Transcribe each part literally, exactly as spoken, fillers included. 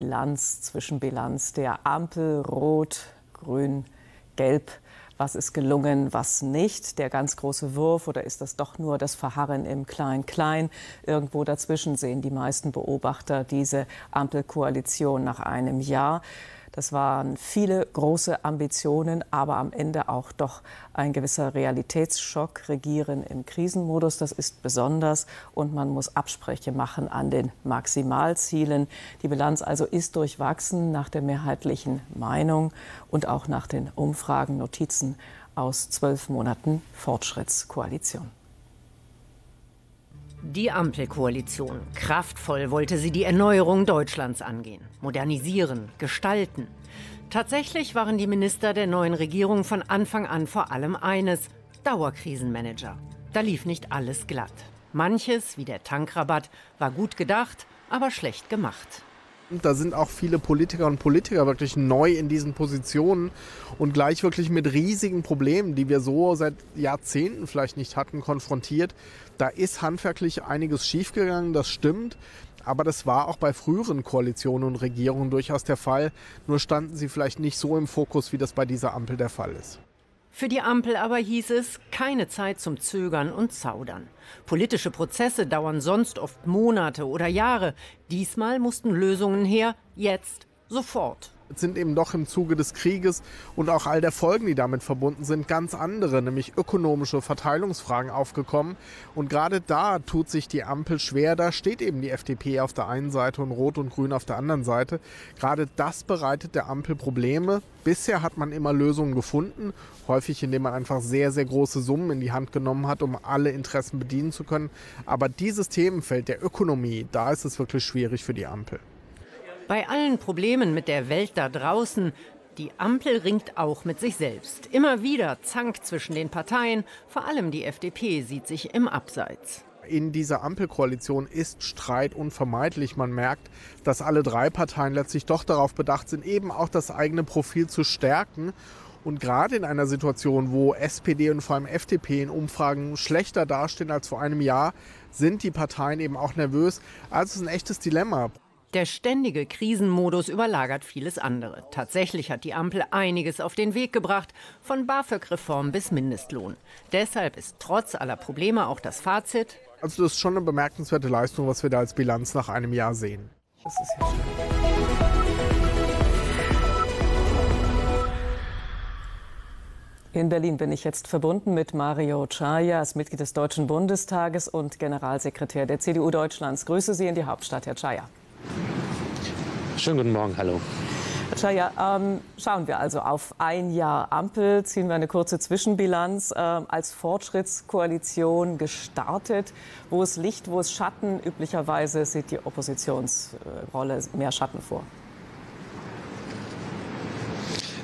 Bilanz, Zwischenbilanz der Ampel, Rot, Grün, Gelb. Was ist gelungen, was nicht? Der ganz große Wurf oder ist das doch nur das Verharren im Klein-Klein? Irgendwo dazwischen sehen die meisten Beobachter diese Ampelkoalition nach einem Jahr. Das waren viele große Ambitionen, aber am Ende auch doch ein gewisser Realitätsschock. Regieren im Krisenmodus, das ist besonders. Und man muss Absprüche machen an den Maximalzielen. Die Bilanz also ist durchwachsen nach der mehrheitlichen Meinung und auch nach den Umfragen, Notizen aus zwölf Monaten Fortschrittskoalition. Die Ampelkoalition. Kraftvoll wollte sie die Erneuerung Deutschlands angehen. Modernisieren, gestalten. Tatsächlich waren die Minister der neuen Regierung von Anfang an vor allem eines: Dauerkrisenmanager. Da lief nicht alles glatt. Manches, wie der Tankrabatt, war gut gedacht, aber schlecht gemacht. Da sind auch viele Politiker und Politiker wirklich neu in diesen Positionen und gleich wirklich mit riesigen Problemen, die wir so seit Jahrzehnten vielleicht nicht hatten, konfrontiert. Da ist handwerklich einiges schiefgegangen, das stimmt. Aber das war auch bei früheren Koalitionen und Regierungen durchaus der Fall. Nur standen sie vielleicht nicht so im Fokus, wie das bei dieser Ampel der Fall ist. Für die Ampel aber hieß es, keine Zeit zum Zögern und Zaudern. Politische Prozesse dauern sonst oft Monate oder Jahre. Diesmal mussten Lösungen her, jetzt, sofort. Es sind eben doch im Zuge des Krieges und auch all der Folgen, die damit verbunden sind, ganz andere, nämlich ökonomische Verteilungsfragen aufgekommen. Und gerade da tut sich die Ampel schwer. Da steht eben die F D P auf der einen Seite und Rot und Grün auf der anderen Seite. Gerade das bereitet der Ampel Probleme. Bisher hat man immer Lösungen gefunden, häufig indem man einfach sehr, sehr große Summen in die Hand genommen hat, um alle Interessen bedienen zu können. Aber dieses Themenfeld der Ökonomie, da ist es wirklich schwierig für die Ampel. Bei allen Problemen mit der Welt da draußen, die Ampel ringt auch mit sich selbst. Immer wieder Zank zwischen den Parteien, vor allem die F D P sieht sich im Abseits. In dieser Ampelkoalition ist Streit unvermeidlich. Man merkt, dass alle drei Parteien letztlich doch darauf bedacht sind, eben auch das eigene Profil zu stärken. Und gerade in einer Situation, wo S P D und vor allem F D P in Umfragen schlechter dastehen als vor einem Jahr, sind die Parteien eben auch nervös. Also es ist ein echtes Dilemma. Der ständige Krisenmodus überlagert vieles andere. Tatsächlich hat die Ampel einiges auf den Weg gebracht, von BAföG-Reform bis Mindestlohn. Deshalb ist trotz aller Probleme auch das Fazit: Also das ist schon eine bemerkenswerte Leistung, was wir da als Bilanz nach einem Jahr sehen. Das ist ja schön. In Berlin bin ich jetzt verbunden mit Mario Czaja, als Mitglied des Deutschen Bundestages und Generalsekretär der C D U Deutschlands. Grüße Sie in die Hauptstadt, Herr Czaja. Schönen guten Morgen, hallo. Czaja, ähm, schauen wir also auf ein Jahr Ampel, ziehen wir eine kurze Zwischenbilanz, äh, als Fortschrittskoalition gestartet. Wo es Licht, wo es Schatten, üblicherweise sieht die Oppositionsrolle mehr Schatten vor.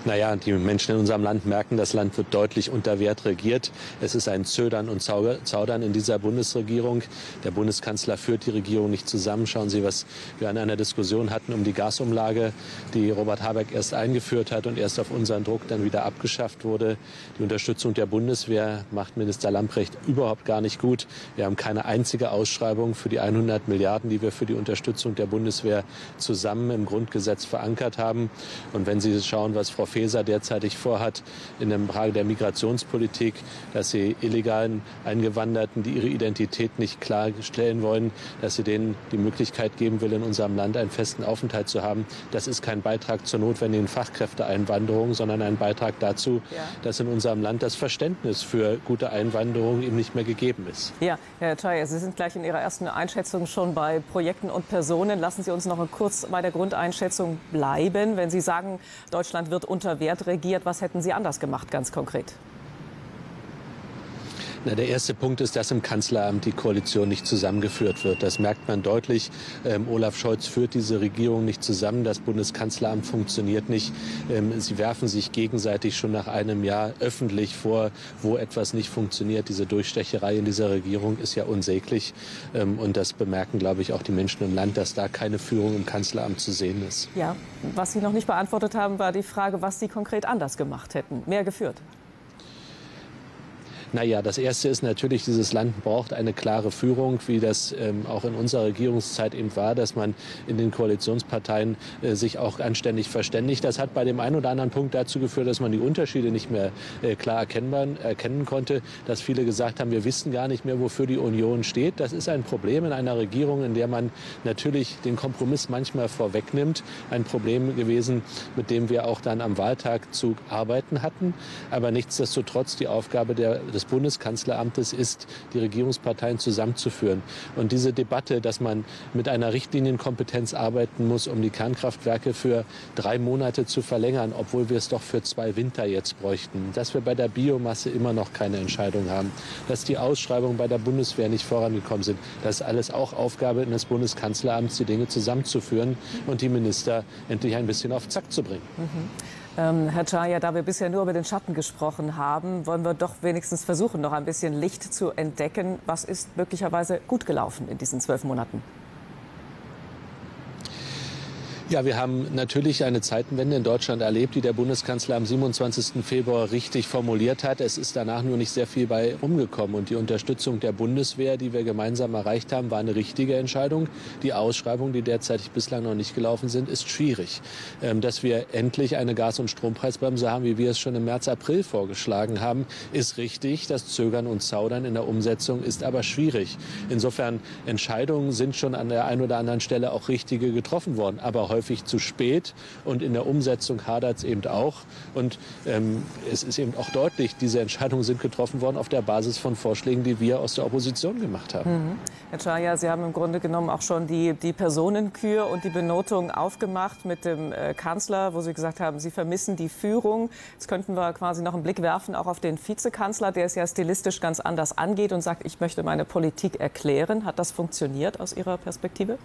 Naja, die Menschen in unserem Land merken, das Land wird deutlich unter Wert regiert. Es ist ein Zödern und Zaudern in dieser Bundesregierung. Der Bundeskanzler führt die Regierung nicht zusammen. Schauen Sie, was wir an einer Diskussion hatten um die Gasumlage, die Robert Habeck erst eingeführt hat und erst auf unseren Druck dann wieder abgeschafft wurde. Die Unterstützung der Bundeswehr macht Minister Lambrecht überhaupt gar nicht gut. Wir haben keine einzige Ausschreibung für die hundert Milliarden, die wir für die Unterstützung der Bundeswehr zusammen im Grundgesetz verankert haben. Und wenn Sie schauen, was Frau Fäser derzeitig vorhat in der Frage der Migrationspolitik, dass sie illegalen Eingewanderten, die ihre Identität nicht klarstellen wollen, dass sie denen die Möglichkeit geben will, in unserem Land einen festen Aufenthalt zu haben. Das ist kein Beitrag zur notwendigen Fachkräfteeinwanderung, sondern ein Beitrag dazu, ja, dass in unserem Land das Verständnis für gute Einwanderung eben nicht mehr gegeben ist. Ja, Herr Czaja, Sie sind gleich in Ihrer ersten Einschätzung schon bei Projekten und Personen. Lassen Sie uns noch kurz bei der Grundeinschätzung bleiben. Wenn Sie sagen, Deutschland wird unter Unter Wert regiert. Was hätten Sie anders gemacht, ganz konkret? Na, der erste Punkt ist, dass im Kanzleramt die Koalition nicht zusammengeführt wird. Das merkt man deutlich. Ähm, Olaf Scholz führt diese Regierung nicht zusammen. Das Bundeskanzleramt funktioniert nicht. Ähm, sie werfen sich gegenseitig schon nach einem Jahr öffentlich vor, wo etwas nicht funktioniert. Diese Durchstecherei in dieser Regierung ist ja unsäglich. Ähm, und das bemerken, glaube ich, auch die Menschen im Land, dass da keine Führung im Kanzleramt zu sehen ist. Ja, was Sie noch nicht beantwortet haben, war die Frage, was Sie konkret anders gemacht hätten, mehr geführt. Naja, das Erste ist natürlich, dieses Land braucht eine klare Führung, wie das ähm, auch in unserer Regierungszeit eben war, dass man in den Koalitionsparteien äh, sich auch anständig verständigt. Das hat bei dem einen oder anderen Punkt dazu geführt, dass man die Unterschiede nicht mehr äh, klar erkennbar, erkennen konnte, dass viele gesagt haben, wir wissen gar nicht mehr, wofür die Union steht. Das ist ein Problem in einer Regierung, in der man natürlich den Kompromiss manchmal vorwegnimmt. Ein Problem gewesen, mit dem wir auch dann am Wahltag zu arbeiten hatten. Aber nichtsdestotrotz, die Aufgabe der, des Bundeskanzleramtes ist, die Regierungsparteien zusammenzuführen. Und diese Debatte, dass man mit einer Richtlinienkompetenz arbeiten muss, um die Kernkraftwerke für drei Monate zu verlängern, obwohl wir es doch für zwei Winter jetzt bräuchten. Dass wir bei der Biomasse immer noch keine Entscheidung haben. Dass die Ausschreibungen bei der Bundeswehr nicht vorangekommen sind. Das ist alles auch Aufgabe des Bundeskanzleramts, die Dinge zusammenzuführen und die Minister endlich ein bisschen auf Zack zu bringen. Mhm. Ähm, Herr Czaja, da wir bisher nur über den Schatten gesprochen haben, wollen wir doch wenigstens versuchen, noch ein bisschen Licht zu entdecken. Was ist möglicherweise gut gelaufen in diesen zwölf Monaten? Ja, wir haben natürlich eine Zeitenwende in Deutschland erlebt, die der Bundeskanzler am siebenundzwanzigsten Februar richtig formuliert hat. Es ist danach nur nicht sehr viel bei rumgekommen. Und die Unterstützung der Bundeswehr, die wir gemeinsam erreicht haben, war eine richtige Entscheidung. Die Ausschreibungen, die derzeit bislang noch nicht gelaufen sind, ist schwierig. Ähm, dass wir endlich eine Gas- und Strompreisbremse haben, wie wir es schon im März, April vorgeschlagen haben, ist richtig. Das Zögern und Zaudern in der Umsetzung ist aber schwierig. Insofern, Entscheidungen sind schon an der einen oder anderen Stelle auch richtige getroffen worden. Aber häufig zu spät und in der Umsetzung hadert es eben auch. Und ähm, es ist eben auch deutlich, diese Entscheidungen sind getroffen worden auf der Basis von Vorschlägen, die wir aus der Opposition gemacht haben. Mhm. Herr Czaja, Sie haben im Grunde genommen auch schon die, die Personenkür und die Benotung aufgemacht mit dem äh, Kanzler, wo Sie gesagt haben, Sie vermissen die Führung. Jetzt könnten wir quasi noch einen Blick werfen, auch auf den Vizekanzler, der es ja stilistisch ganz anders angeht und sagt, ich möchte meine Politik erklären. Hat das funktioniert aus Ihrer Perspektive?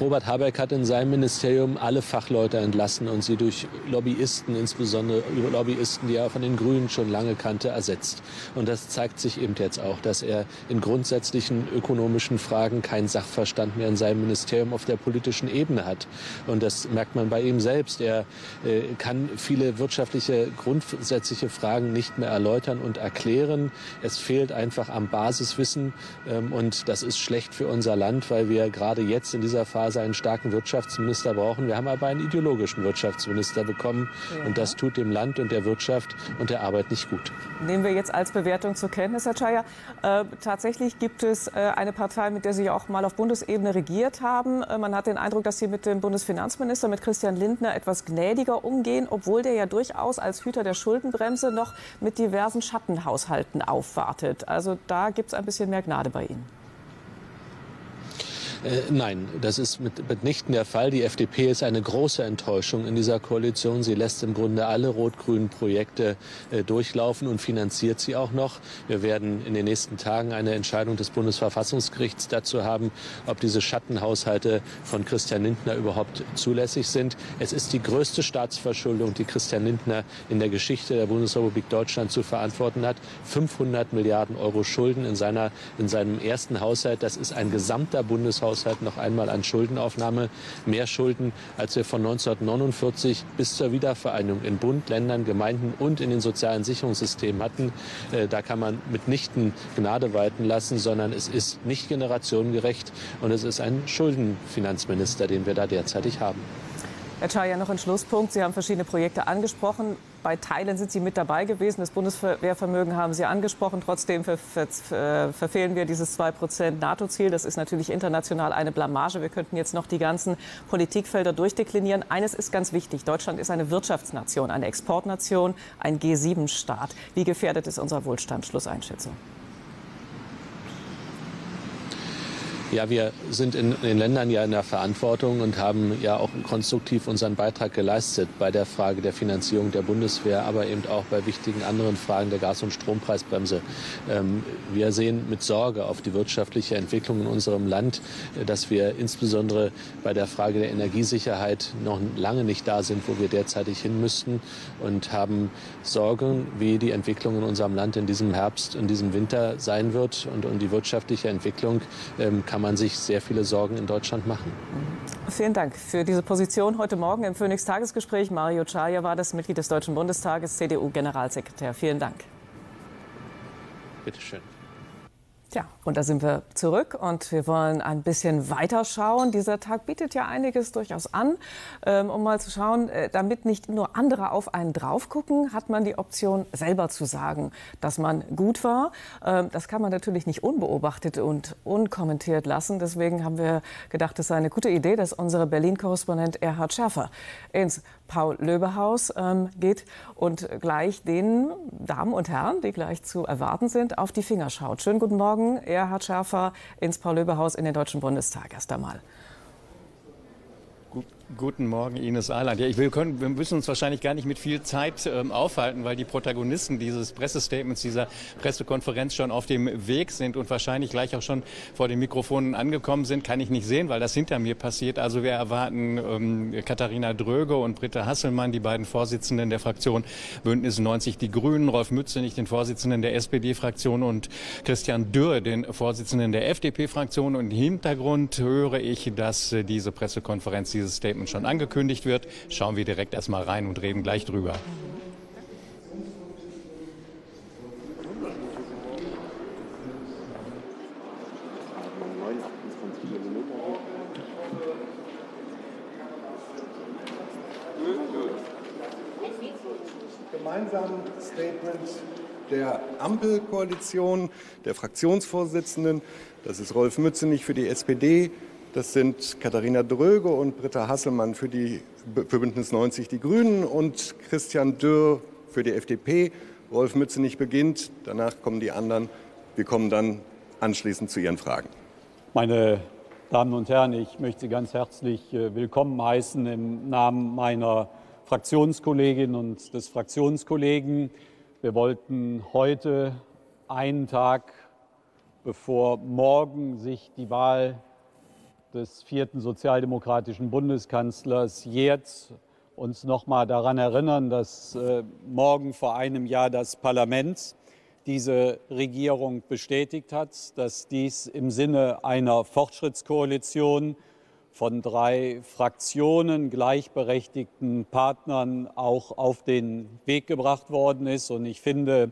Robert Habeck hat in seinem Ministerium alle Fachleute entlassen und sie durch Lobbyisten, insbesondere Lobbyisten, die er von den Grünen schon lange kannte, ersetzt. Und das zeigt sich eben jetzt auch, dass er in grundsätzlichen ökonomischen Fragen keinen Sachverstand mehr in seinem Ministerium auf der politischen Ebene hat. Und das merkt man bei ihm selbst. Er äh, kann viele wirtschaftliche, grundsätzliche Fragen nicht mehr erläutern und erklären. Es fehlt einfach am Basiswissen. Ähm, und das ist schlecht für unser Land, weil wir gerade jetzt in dieser Phase einen starken Wirtschaftsminister brauchen. Wir haben aber einen ideologischen Wirtschaftsminister bekommen. Ja. Und das tut dem Land und der Wirtschaft und der Arbeit nicht gut. Nehmen wir jetzt als Bewertung zur Kenntnis, Herr Czaja. Äh, tatsächlich gibt es äh, eine Partei, mit der Sie auch mal auf Bundesebene regiert haben. Äh, man hat den Eindruck, dass Sie mit dem Bundesfinanzminister, mit Christian Lindner, etwas gnädiger umgehen, obwohl der ja durchaus als Hüter der Schuldenbremse noch mit diversen Schattenhaushalten aufwartet. Also da gibt es ein bisschen mehr Gnade bei Ihnen. Nein, das ist mit, mitnichten der Fall. Die F D P ist eine große Enttäuschung in dieser Koalition. Sie lässt im Grunde alle rot-grünen Projekte äh, durchlaufen und finanziert sie auch noch. Wir werden in den nächsten Tagen eine Entscheidung des Bundesverfassungsgerichts dazu haben, ob diese Schattenhaushalte von Christian Lindner überhaupt zulässig sind. Es ist die größte Staatsverschuldung, die Christian Lindner in der Geschichte der Bundesrepublik Deutschland zu verantworten hat. fünfhundert Milliarden Euro Schulden in, seiner, in seinem ersten Haushalt. Das ist ein gesamter Bundeshaushalt. Noch einmal an Schuldenaufnahme, mehr Schulden, als wir von neunzehnhundertneunundvierzig bis zur Wiedervereinigung in Bund, Ländern, Gemeinden und in den sozialen Sicherungssystemen hatten. Äh, da kann man mitnichten Gnade walten lassen, sondern es ist nicht generationengerecht und es ist ein Schuldenfinanzminister, den wir da derzeitig haben. Herr Czaja, noch ein Schlusspunkt. Sie haben verschiedene Projekte angesprochen. Bei Teilen sind Sie mit dabei gewesen. Das Bundeswehrvermögen haben Sie angesprochen. Trotzdem ver ver ver verfehlen wir dieses zwei Prozent NATO-Ziel. Das ist natürlich international eine Blamage. Wir könnten jetzt noch die ganzen Politikfelder durchdeklinieren. Eines ist ganz wichtig. Deutschland ist eine Wirtschaftsnation, eine Exportnation, ein G sieben Staat. Wie gefährdet ist unser Wohlstand? Schlusseinschätzung. Ja, wir sind in den Ländern ja in der Verantwortung und haben ja auch konstruktiv unseren Beitrag geleistet bei der Frage der Finanzierung der Bundeswehr, aber eben auch bei wichtigen anderen Fragen der Gas- und Strompreisbremse. Ähm, wir sehen mit Sorge auf die wirtschaftliche Entwicklung in unserem Land, dass wir insbesondere bei der Frage der Energiesicherheit noch lange nicht da sind, wo wir derzeitig hin müssten, und haben Sorgen, wie die Entwicklung in unserem Land in diesem Herbst, in diesem Winter sein wird. Und um die wirtschaftliche Entwicklung ähm, kann man sich sehr viele Sorgen in Deutschland machen. Vielen Dank für diese Position heute Morgen im Phoenix Tagesgespräch. Mario Czaja war das, Mitglied des Deutschen Bundestages, C D U-Generalsekretär. Vielen Dank. Bitte schön. Ja, und da sind wir zurück und wir wollen ein bisschen weiter schauen. Dieser Tag bietet ja einiges durchaus an, ähm, um mal zu schauen, äh, damit nicht nur andere auf einen drauf gucken, hat man die Option, selber zu sagen, dass man gut war. Ähm, das kann man natürlich nicht unbeobachtet und unkommentiert lassen. Deswegen haben wir gedacht, es sei eine gute Idee, dass unser Berlin-Korrespondent Erhard Scherfer ins Paul-Löbe-Haus ähm, geht und gleich den Damen und Herren, die gleich zu erwarten sind, auf die Finger schaut. Schönen guten Morgen. Erhard Scherfer ins Paul-Löbe-Haus in den Deutschen Bundestag. Erst einmal. Guten Morgen, Ines Ahland. Ja, ich will können, wir müssen uns wahrscheinlich gar nicht mit viel Zeit ähm, aufhalten, weil die Protagonisten dieses Pressestatements, dieser Pressekonferenz schon auf dem Weg sind und wahrscheinlich gleich auch schon vor den Mikrofonen angekommen sind. Kann ich nicht sehen, weil das hinter mir passiert. Also wir erwarten ähm, Katharina Dröge und Britta Hasselmann, die beiden Vorsitzenden der Fraktion Bündnis neunzig Die Grünen, Rolf Mützenich, den Vorsitzenden der S P D-Fraktion und Christian Dürr, den Vorsitzenden der F D P-Fraktion. Und im Hintergrund höre ich, dass äh, diese Pressekonferenz, dieses Statement schon angekündigt wird. Schauen wir direkt erstmal rein und reden gleich drüber. Gemeinsamen Statement der Ampelkoalition, der Fraktionsvorsitzenden, das ist Rolf Mützenich für die S P D, das sind Katharina Dröge und Britta Hasselmann für, die, für Bündnis neunzig Die Grünen und Christian Dürr für die F D P. Rolf Mützenich beginnt, danach kommen die anderen. Wir kommen dann anschließend zu Ihren Fragen. Meine Damen und Herren, ich möchte Sie ganz herzlich willkommen heißen im Namen meiner Fraktionskollegin und des Fraktionskollegen. Wir wollten heute einen Tag, bevor morgen sich die Wahl des vierten sozialdemokratischen Bundeskanzlers jetzt uns noch mal daran erinnern, dass äh, morgen vor einem Jahr das Parlament diese Regierung bestätigt hat, dass dies im Sinne einer Fortschrittskoalition von drei Fraktionen, gleichberechtigten Partnern auch auf den Weg gebracht worden ist. Und ich finde,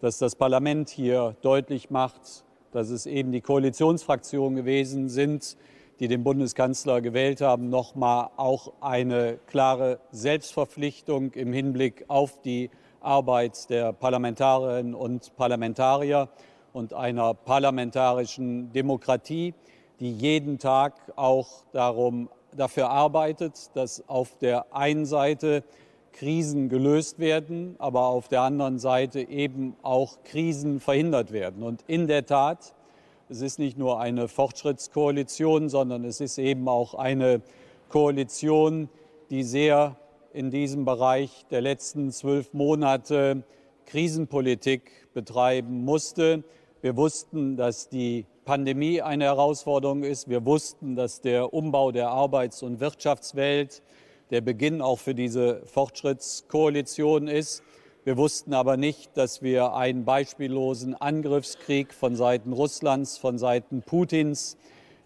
dass das Parlament hier deutlich macht, dass es eben die Koalitionsfraktionen gewesen sind, die den Bundeskanzler gewählt haben, noch mal auch eine klare Selbstverpflichtung im Hinblick auf die Arbeit der Parlamentarierinnen und Parlamentarier und einer parlamentarischen Demokratie, die jeden Tag auch darum, dafür arbeitet, dass auf der einen Seite Krisen gelöst werden, aber auf der anderen Seite eben auch Krisen verhindert werden. Und in der Tat, es ist nicht nur eine Fortschrittskoalition, sondern es ist eben auch eine Koalition, die sehr in diesem Bereich der letzten zwölf Monate Krisenpolitik betreiben musste. Wir wussten, dass die Pandemie eine Herausforderung ist. Wir wussten, dass der Umbau der Arbeits- und Wirtschaftswelt der Beginn auch für diese Fortschrittskoalition ist. Wir wussten aber nicht, dass wir einen beispiellosen Angriffskrieg von Seiten Russlands, von Seiten Putins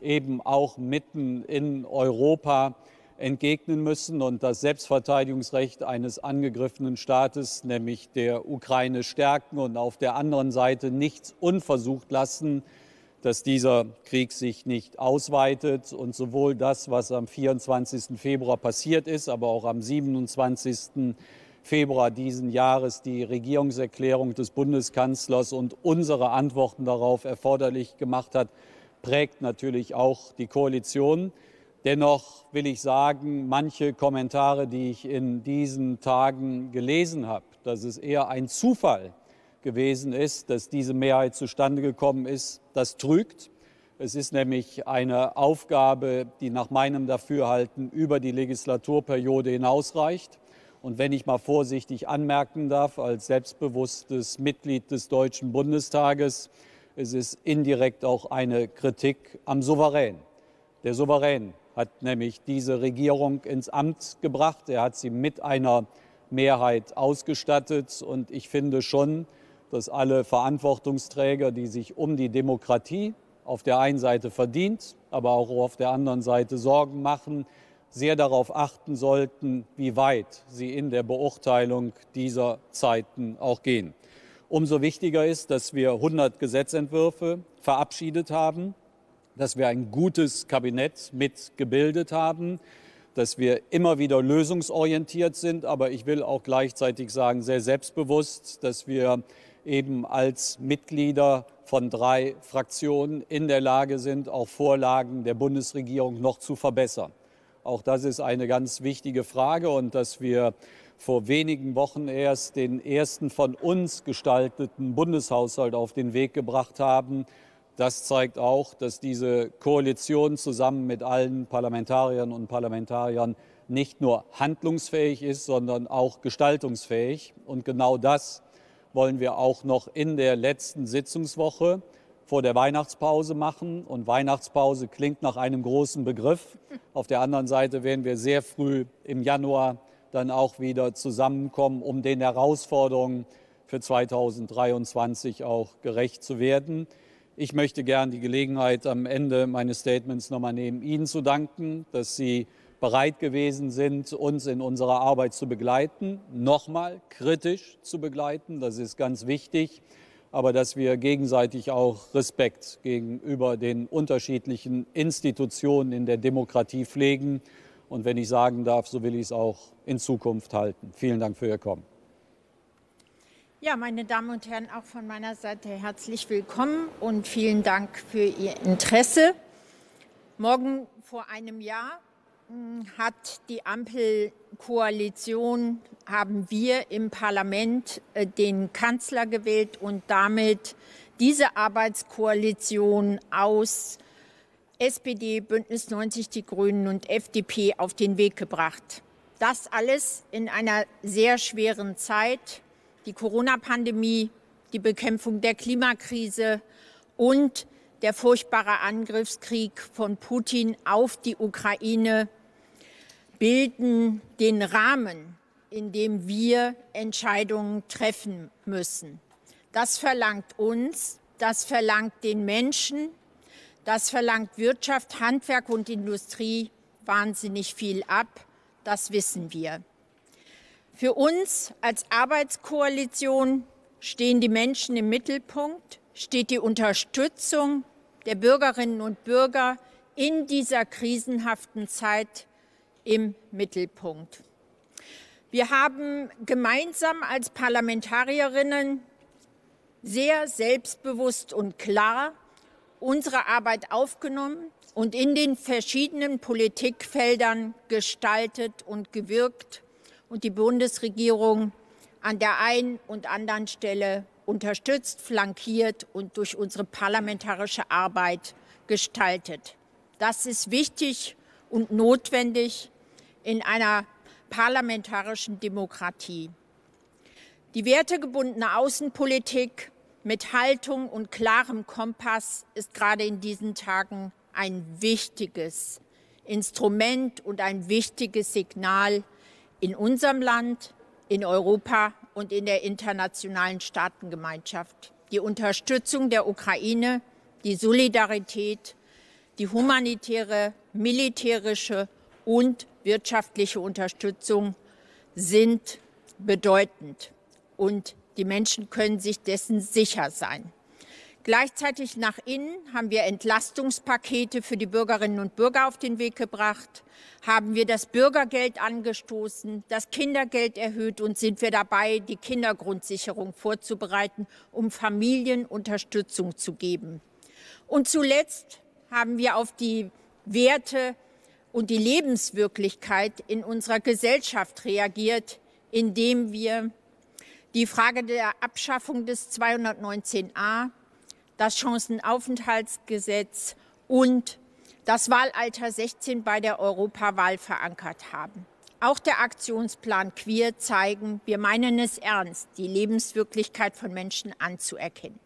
eben auch mitten in Europa entgegnen müssen und das Selbstverteidigungsrecht eines angegriffenen Staates, nämlich der Ukraine, stärken und auf der anderen Seite nichts unversucht lassen, dass dieser Krieg sich nicht ausweitet. Und sowohl das, was am vierundzwanzigsten Februar passiert ist, aber auch am siebenundzwanzigsten Februar diesen Jahres die Regierungserklärung des Bundeskanzlers und unsere Antworten darauf erforderlich gemacht hat, prägt natürlich auch die Koalition. Dennoch will ich sagen, manche Kommentare, die ich in diesen Tagen gelesen habe, dass es eher ein Zufall gewesen ist, dass diese Mehrheit zustande gekommen ist, das trügt. Es ist nämlich eine Aufgabe, die nach meinem Dafürhalten über die Legislaturperiode hinausreicht. Und wenn ich mal vorsichtig anmerken darf, als selbstbewusstes Mitglied des Deutschen Bundestages, es ist indirekt auch eine Kritik am Souverän. Der Souverän hat nämlich diese Regierung ins Amt gebracht. Er hat sie mit einer Mehrheit ausgestattet. Und ich finde schon, dass alle Verantwortungsträger, die sich um die Demokratie auf der einen Seite verdient, aber auch auf der anderen Seite Sorgen machen, sehr darauf achten sollten, wie weit sie in der Beurteilung dieser Zeiten auch gehen. Umso wichtiger ist, dass wir hundert Gesetzentwürfe verabschiedet haben, dass wir ein gutes Kabinett mitgebildet haben, dass wir immer wieder lösungsorientiert sind. Aber ich will auch gleichzeitig sagen, sehr selbstbewusst, dass wir eben als Mitglieder von drei Fraktionen in der Lage sind, auch Vorlagen der Bundesregierung noch zu verbessern. Auch das ist eine ganz wichtige Frage und dass wir vor wenigen Wochen erst den ersten von uns gestalteten Bundeshaushalt auf den Weg gebracht haben. Das zeigt auch, dass diese Koalition zusammen mit allen Parlamentarierinnen und Parlamentariern nicht nur handlungsfähig ist, sondern auch gestaltungsfähig. Und genau das wollen wir auch noch in der letzten Sitzungswoche vor der Weihnachtspause machen. Und Weihnachtspause klingt nach einem großen Begriff. Auf der anderen Seite werden wir sehr früh im Januar dann auch wieder zusammenkommen, um den Herausforderungen für zweitausenddreiundzwanzig auch gerecht zu werden. Ich möchte gern die Gelegenheit am Ende meines Statements nochmal nehmen, Ihnen zu danken, dass Sie bereit gewesen sind, uns in unserer Arbeit zu begleiten, nochmal kritisch zu begleiten, das ist ganz wichtig, aber dass wir gegenseitig auch Respekt gegenüber den unterschiedlichen Institutionen in der Demokratie pflegen. Und wenn ich sagen darf, so will ich es auch in Zukunft halten. Vielen Dank für Ihr Kommen. Ja, meine Damen und Herren, auch von meiner Seite herzlich willkommen und vielen Dank für Ihr Interesse. Morgen vor einem Jahr hat die Ampelkoalition, haben wir im Parlament den Kanzler gewählt und damit diese Arbeitskoalition aus S P D, Bündnis neunzig, die Grünen und F D P auf den Weg gebracht. Das alles in einer sehr schweren Zeit. Die Corona-Pandemie, die Bekämpfung der Klimakrise und der furchtbare Angriffskrieg von Putin auf die Ukraine bilden den Rahmen, in dem wir Entscheidungen treffen müssen. Das verlangt uns, das verlangt den Menschen, das verlangt Wirtschaft, Handwerk und Industrie wahnsinnig viel ab. Das wissen wir. Für uns als Arbeitskoalition stehen die Menschen im Mittelpunkt, steht die Unterstützung der Bürgerinnen und Bürger in dieser krisenhaften Zeit im Mittelpunkt. Wir haben gemeinsam als Parlamentarierinnen sehr selbstbewusst und klar unsere Arbeit aufgenommen und in den verschiedenen Politikfeldern gestaltet und gewirkt und die Bundesregierung an der einen und anderen Stelle unterstützt, flankiert und durch unsere parlamentarische Arbeit gestaltet. Das ist wichtig und notwendig in einer parlamentarischen Demokratie. Die wertegebundene Außenpolitik mit Haltung und klarem Kompass ist gerade in diesen Tagen ein wichtiges Instrument und ein wichtiges Signal in unserem Land, in Europa und in der internationalen Staatengemeinschaft. Die Unterstützung der Ukraine, die Solidarität, die humanitäre, militärische und wirtschaftliche Unterstützung sind bedeutend und die Menschen können sich dessen sicher sein. Gleichzeitig nach innen haben wir Entlastungspakete für die Bürgerinnen und Bürger auf den Weg gebracht, haben wir das Bürgergeld angestoßen, das Kindergeld erhöht und sind wir dabei, die Kindergrundsicherung vorzubereiten, um Familien Unterstützung zu geben. Und zuletzt haben wir auf die Werte und die Lebenswirklichkeit in unserer Gesellschaft reagiert, indem wir die Frage der Abschaffung des zweihundertneunzehn a, das Chancenaufenthaltsgesetz und das Wahlalter sechzehn bei der Europawahl verankert haben. Auch der Aktionsplan Queer zeigen, wir meinen es ernst, die Lebenswirklichkeit von Menschen anzuerkennen.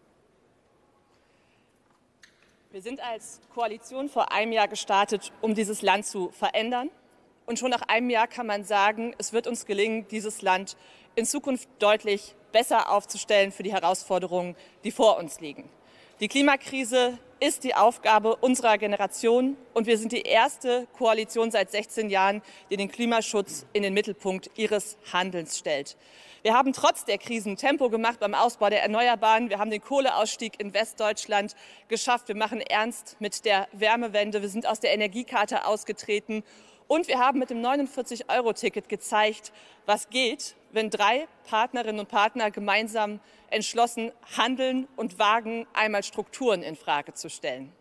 Wir sind als Koalition vor einem Jahr gestartet, um dieses Land zu verändern. Und schon nach einem Jahr kann man sagen, es wird uns gelingen, dieses Land in Zukunft deutlich besser aufzustellen für die Herausforderungen, die vor uns liegen. Die Klimakrise ist die Aufgabe unserer Generation und wir sind die erste Koalition seit sechzehn Jahren, die den Klimaschutz in den Mittelpunkt ihres Handelns stellt. Wir haben trotz der Krisen Tempo gemacht beim Ausbau der Erneuerbaren. Wir haben den Kohleausstieg in Westdeutschland geschafft. Wir machen ernst mit der Wärmewende. Wir sind aus der Energiekarte ausgetreten. Und wir haben mit dem neunundvierzig Euro Ticket gezeigt, was geht, wenn drei Partnerinnen und Partner gemeinsam entschlossen handeln und wagen, einmal Strukturen in Frage zu stellen.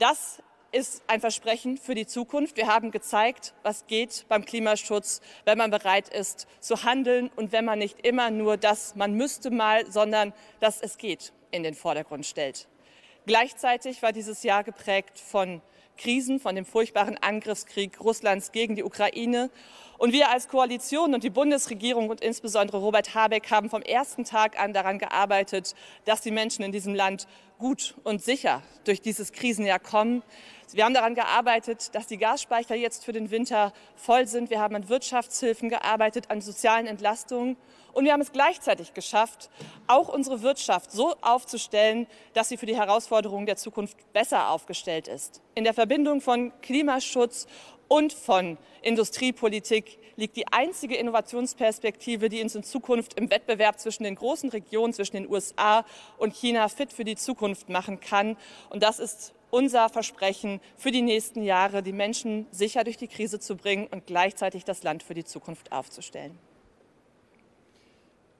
Das ist ein Versprechen für die Zukunft. Wir haben gezeigt, was geht beim Klimaschutz, wenn man bereit ist zu handeln und wenn man nicht immer nur das, man müsste mal, sondern dass es geht, in den Vordergrund stellt. Gleichzeitig war dieses Jahr geprägt von Krisen, von dem furchtbaren Angriffskrieg Russlands gegen die Ukraine. Und wir als Koalition und die Bundesregierung und insbesondere Robert Habeck haben vom ersten Tag an daran gearbeitet, dass die Menschen in diesem Land gut und sicher durch dieses Krisenjahr kommen. Wir haben daran gearbeitet, dass die Gasspeicher jetzt für den Winter voll sind. Wir haben an Wirtschaftshilfen gearbeitet, an sozialen Entlastungen. Und wir haben es gleichzeitig geschafft, auch unsere Wirtschaft so aufzustellen, dass sie für die Herausforderungen der Zukunft besser aufgestellt ist. In der Verbindung von Klimaschutz und von Industriepolitik liegt die einzige Innovationsperspektive, die uns in Zukunft im Wettbewerb zwischen den großen Regionen, zwischen den U S A und China fit für die Zukunft machen kann. Und das ist unser Versprechen für die nächsten Jahre, die Menschen sicher durch die Krise zu bringen und gleichzeitig das Land für die Zukunft aufzustellen.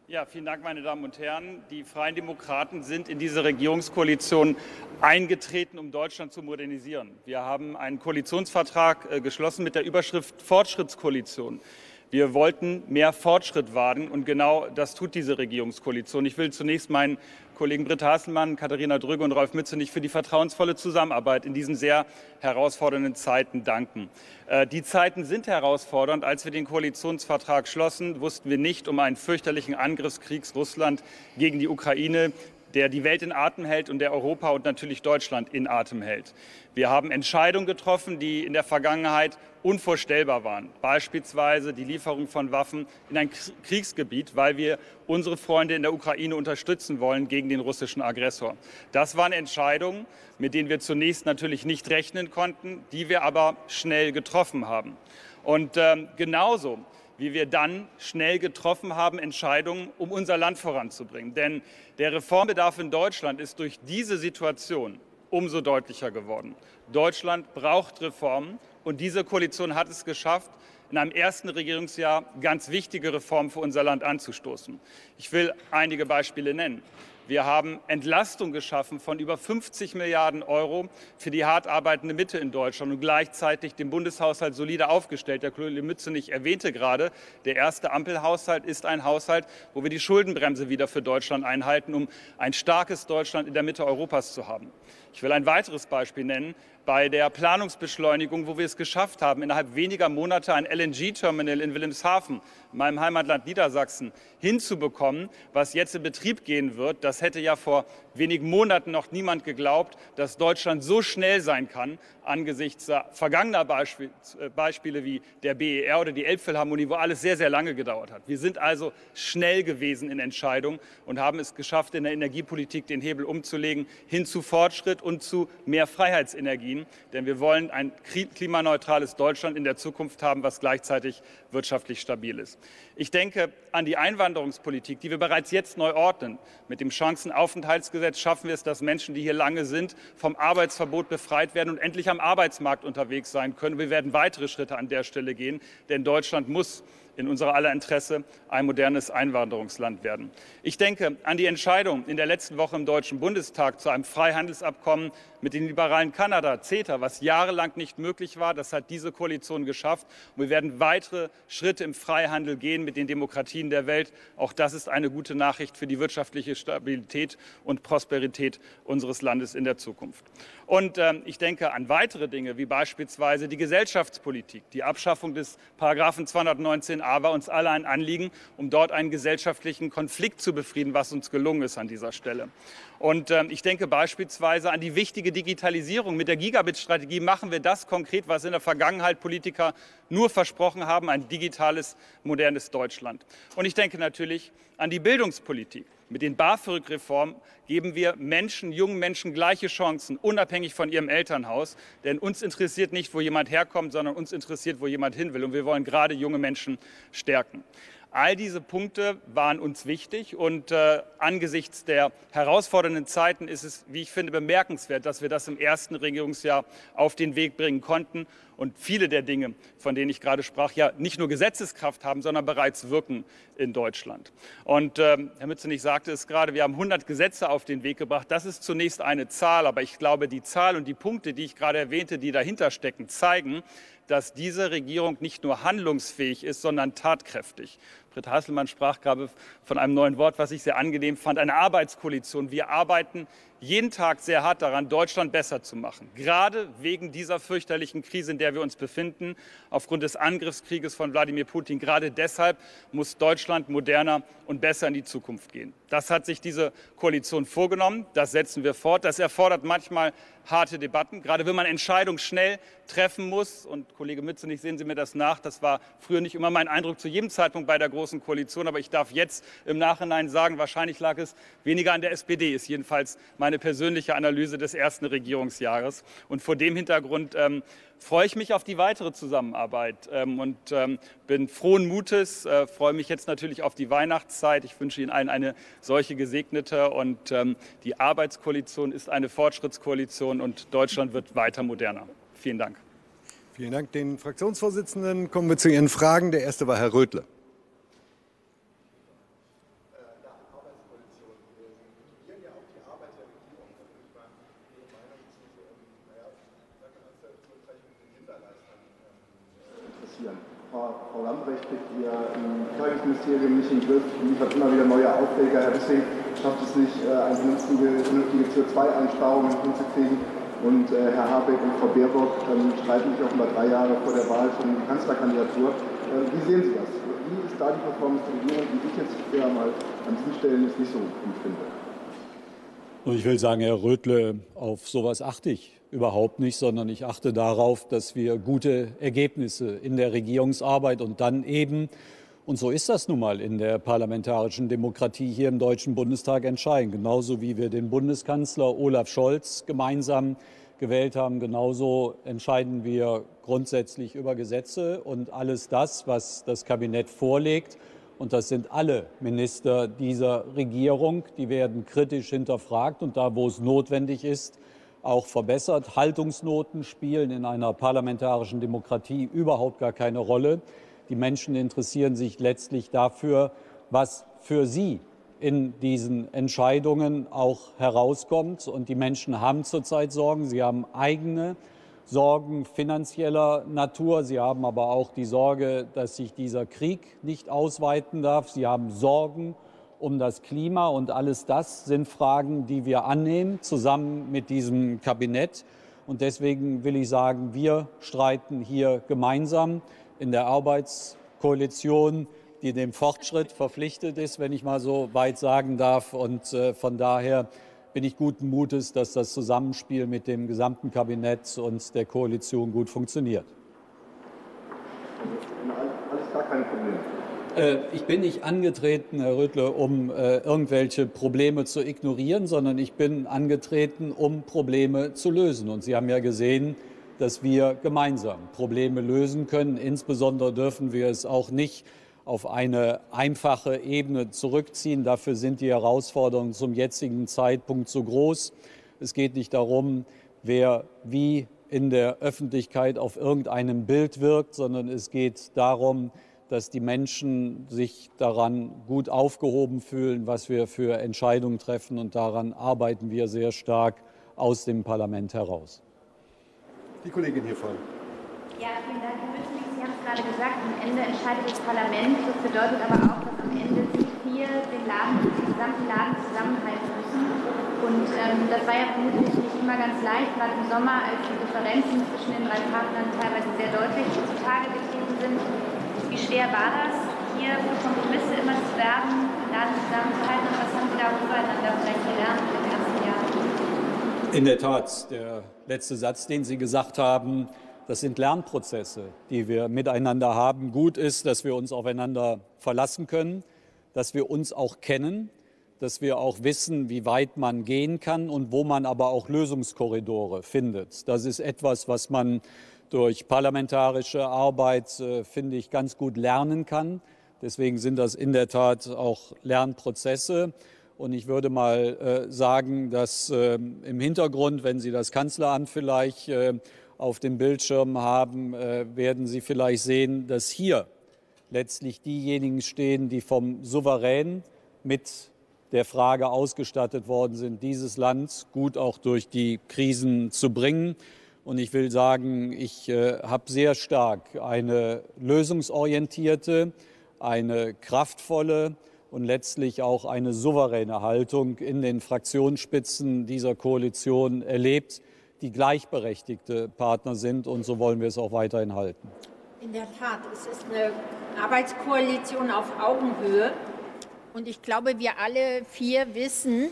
Ja, vielen Dank, meine Damen und Herren. Die Freien Demokraten sind in diese Regierungskoalition eingetreten, um Deutschland zu modernisieren. Wir haben einen Koalitionsvertrag geschlossen mit der Überschrift Fortschrittskoalition. Wir wollten mehr Fortschritt wagen und genau das tut diese Regierungskoalition. Ich will zunächst meinen Kollegen Britta Hasselmann, Katharina Dröge und Rolf Mützenich für die vertrauensvolle Zusammenarbeit in diesen sehr herausfordernden Zeiten danken. Äh, die Zeiten sind herausfordernd. Als wir den Koalitionsvertrag schlossen, wussten wir nicht um einen fürchterlichen Angriffskrieg Russlands gegen die Ukraine, der die Welt in Atem hält und der Europa und natürlich Deutschland in Atem hält. Wir haben Entscheidungen getroffen, die in der Vergangenheit unvorstellbar waren. Beispielsweise die Lieferung von Waffen in ein Kriegsgebiet, weil wir unsere Freunde in der Ukraine unterstützen wollen gegen den russischen Aggressor. Das waren Entscheidungen, mit denen wir zunächst natürlich nicht rechnen konnten, die wir aber schnell getroffen haben. Und ähm, genauso wie wir dann schnell getroffen haben, Entscheidungen, um unser Land voranzubringen. Denn der Reformbedarf in Deutschland ist durch diese Situation umso deutlicher geworden. Deutschland braucht Reformen und diese Koalition hat es geschafft, in einem ersten Regierungsjahr ganz wichtige Reformen für unser Land anzustoßen. Ich will einige Beispiele nennen. Wir haben Entlastung geschaffen von über fünfzig Milliarden Euro für die hart arbeitende Mitte in Deutschland und gleichzeitig den Bundeshaushalt solide aufgestellt. Der Kollege Mützenich erwähnte gerade, der erste Ampelhaushalt ist ein Haushalt, wo wir die Schuldenbremse wieder für Deutschland einhalten, um ein starkes Deutschland in der Mitte Europas zu haben. Ich will ein weiteres Beispiel nennen. Bei der Planungsbeschleunigung, wo wir es geschafft haben, innerhalb weniger Monate ein L N G Terminal in Wilhelmshaven, meinem Heimatland Niedersachsen, hinzubekommen, was jetzt in Betrieb gehen wird. Das hätte ja vor wenigen Monaten noch niemand geglaubt, dass Deutschland so schnell sein kann, angesichts vergangener Beisp- Beispiele wie der B E R oder die Elbphilharmonie, wo alles sehr, sehr lange gedauert hat. Wir sind also schnell gewesen in Entscheidungen und haben es geschafft, in der Energiepolitik den Hebel umzulegen, hin zu Fortschritt und zu mehr Freiheitsenergie. Denn wir wollen ein klimaneutrales Deutschland in der Zukunft haben, was gleichzeitig wirtschaftlich stabil ist. Ich denke an die Einwanderungspolitik, die wir bereits jetzt neu ordnen. Mit dem Chancenaufenthaltsgesetz schaffen wir es, dass Menschen, die hier lange sind, vom Arbeitsverbot befreit werden und endlich am Arbeitsmarkt unterwegs sein können. Wir werden weitere Schritte an der Stelle gehen, denn Deutschland muss in unserer aller Interesse ein modernes Einwanderungsland werden. Ich denke an die Entscheidung in der letzten Woche im Deutschen Bundestag zu einem Freihandelsabkommen mit den liberalen Kanada, CETA, was jahrelang nicht möglich war. Das hat diese Koalition geschafft. Und wir werden weitere Schritte im Freihandel gehen mit den Demokratien der Welt. Auch das ist eine gute Nachricht für die wirtschaftliche Stabilität und Prosperität unseres Landes in der Zukunft. Und äh, ich denke an weitere Dinge, wie beispielsweise die Gesellschaftspolitik. Die Abschaffung des Paragraphen zweihundertneunzehn war uns alle ein Anliegen, um dort einen gesellschaftlichen Konflikt zu befrieden, was uns gelungen ist an dieser Stelle. Und äh, ich denke beispielsweise an die wichtige Digitalisierung. Mit der Gigabit-Strategie machen wir das konkret, was in der Vergangenheit Politiker nur versprochen haben, ein digitales, modernes Deutschland. Und ich denke natürlich an die Bildungspolitik. Mit den BAföG-Reformen geben wir Menschen, jungen Menschen gleiche Chancen, unabhängig von ihrem Elternhaus. Denn uns interessiert nicht, wo jemand herkommt, sondern uns interessiert, wo jemand hin will. Und wir wollen gerade junge Menschen stärken. All diese Punkte waren uns wichtig und äh, angesichts der herausfordernden Zeiten ist es, wie ich finde, bemerkenswert, dass wir das im ersten Regierungsjahr auf den Weg bringen konnten und viele der Dinge, von denen ich gerade sprach, ja nicht nur Gesetzeskraft haben, sondern bereits wirken in Deutschland. Und äh, Herr Mützenich sagte es gerade, wir haben hundert Gesetze auf den Weg gebracht. Das ist zunächst eine Zahl, aber ich glaube, die Zahl und die Punkte, die ich gerade erwähnte, die dahinter stecken, zeigen, dass diese Regierung nicht nur handlungsfähig ist, sondern tatkräftig. Britta Hasselmann sprach gerade von einem neuen Wort, was ich sehr angenehm fand, eine Arbeitskoalition. Wir arbeiten jeden Tag sehr hart daran, Deutschland besser zu machen. Gerade wegen dieser fürchterlichen Krise, in der wir uns befinden, aufgrund des Angriffskrieges von Wladimir Putin. Gerade deshalb muss Deutschland moderner und besser in die Zukunft gehen. Das hat sich diese Koalition vorgenommen. Das setzen wir fort. Das erfordert manchmal harte Debatten, gerade wenn man Entscheidungen schnell treffen muss. Und Kollege Mützenich, sehen Sie mir das nach. Das war früher nicht immer mein Eindruck zu jedem Zeitpunkt bei der Großen Koalition. Aber ich darf jetzt im Nachhinein sagen, wahrscheinlich lag es weniger an der S P D. Ist jedenfalls meine persönliche Analyse des ersten Regierungsjahres. Und vor dem Hintergrund ähm, freue ich mich auf die weitere Zusammenarbeit ähm, und ähm, bin frohen Mutes. Äh, freue mich jetzt natürlich auf die Weihnachtszeit. Ich wünsche Ihnen allen eine solche gesegnete. Und ähm, die Arbeitskoalition ist eine Fortschrittskoalition. Und Deutschland wird weiter moderner. Vielen Dank. Vielen Dank den Fraktionsvorsitzenden. Kommen wir zu Ihren Fragen. Der erste war Herr Röthle. Frau Lambrecht kriegt ihr Tagesministerium nicht in den Griff, liefert immer wieder neue Aufreger. Deswegen schafft es nicht, eine vernünftige, vernünftige C O zwei Einsparung hinzukriegen. Und äh, Herr Habeck und Frau Baerbock ähm, streiten sich offenbar drei Jahre vor der Wahl schon die Kanzlerkandidatur. Äh, wie sehen Sie das? Wie ist da die Performance der Regierung, die ich jetzt eher mal an diesen Stellen nicht so gut finde? Und ich will sagen, Herr Röthle, auf sowas achte ich überhaupt nicht, sondern ich achte darauf, dass wir gute Ergebnisse in der Regierungsarbeit und dann eben, und so ist das nun mal in der parlamentarischen Demokratie, hier im Deutschen Bundestag entscheiden. Genauso wie wir den Bundeskanzler Olaf Scholz gemeinsam gewählt haben, genauso entscheiden wir grundsätzlich über Gesetze und alles das, was das Kabinett vorlegt. Und das sind alle Minister dieser Regierung. Die werden kritisch hinterfragt und da, wo es notwendig ist, auch verbessert. Haltungsnoten spielen in einer parlamentarischen Demokratie überhaupt gar keine Rolle. Die Menschen interessieren sich letztlich dafür, was für sie in diesen Entscheidungen auch herauskommt. Und die Menschen haben zurzeit Sorgen. Sie haben eigene Sorgen finanzieller Natur. Sie haben aber auch die Sorge, dass sich dieser Krieg nicht ausweiten darf. Sie haben Sorgen um das Klima und alles das sind Fragen, die wir annehmen, zusammen mit diesem Kabinett. Und deswegen will ich sagen, wir streiten hier gemeinsam in der Arbeitskoalition, die dem Fortschritt verpflichtet ist, wenn ich mal so weit sagen darf. Und äh, von daher bin ich guten Mutes, dass das Zusammenspiel mit dem gesamten Kabinett und der Koalition gut funktioniert. Alles gar kein Problem. Äh, ich bin nicht angetreten, Herr Röthle, um äh, irgendwelche Probleme zu ignorieren, sondern ich bin angetreten, um Probleme zu lösen. Und Sie haben ja gesehen, dass wir gemeinsam Probleme lösen können. Insbesondere dürfen wir es auch nicht auf eine einfache Ebene zurückziehen. Dafür sind die Herausforderungen zum jetzigen Zeitpunkt so groß. Es geht nicht darum, wer wie in der Öffentlichkeit auf irgendeinem Bild wirkt, sondern es geht darum, dass die Menschen sich daran gut aufgehoben fühlen, was wir für Entscheidungen treffen. Und daran arbeiten wir sehr stark aus dem Parlament heraus. Die Kollegin hier vorne. Ja, vielen Dank, Herr Mützenich. Sie haben es gerade gesagt, am Ende entscheidet das Parlament. Das bedeutet aber auch, dass am Ende wir den Laden, den gesamten Laden zusammenhalten müssen. Und ähm, das war ja vermutlich nicht immer ganz leicht, gerade im Sommer, als die Differenzen zwischen den drei Partnern teilweise sehr deutlich zutage getreten sind. Wie schwer war das, hier für Kompromisse immer zu werben, den Laden zusammenzuhalten? Und was haben Sie darüber dann vielleicht gelernt im ersten Jahr? In der Tat, der letzte Satz, den Sie gesagt haben, das sind Lernprozesse, die wir miteinander haben. Gut ist, dass wir uns aufeinander verlassen können, dass wir uns auch kennen, dass wir auch wissen, wie weit man gehen kann und wo man aber auch Lösungskorridore findet. Das ist etwas, was man durch parlamentarische Arbeit, äh, finde ich, ganz gut lernen kann. Deswegen sind das in der Tat auch Lernprozesse. Und ich würde mal äh, sagen, dass äh, im Hintergrund, wenn Sie das Kanzleramt vielleicht äh, auf dem Bildschirm haben, äh, werden Sie vielleicht sehen, dass hier letztlich diejenigen stehen, die vom Souverän mit der Frage ausgestattet worden sind, dieses Land gut auch durch die Krisen zu bringen. Und ich will sagen, ich äh, habe sehr stark eine lösungsorientierte, eine kraftvolle und letztlich auch eine souveräne Haltung in den Fraktionsspitzen dieser Koalition erlebt, die gleichberechtigte Partner sind. Und so wollen wir es auch weiterhin halten. In der Tat, es ist eine Arbeitskoalition auf Augenhöhe. Und ich glaube, wir alle vier wissen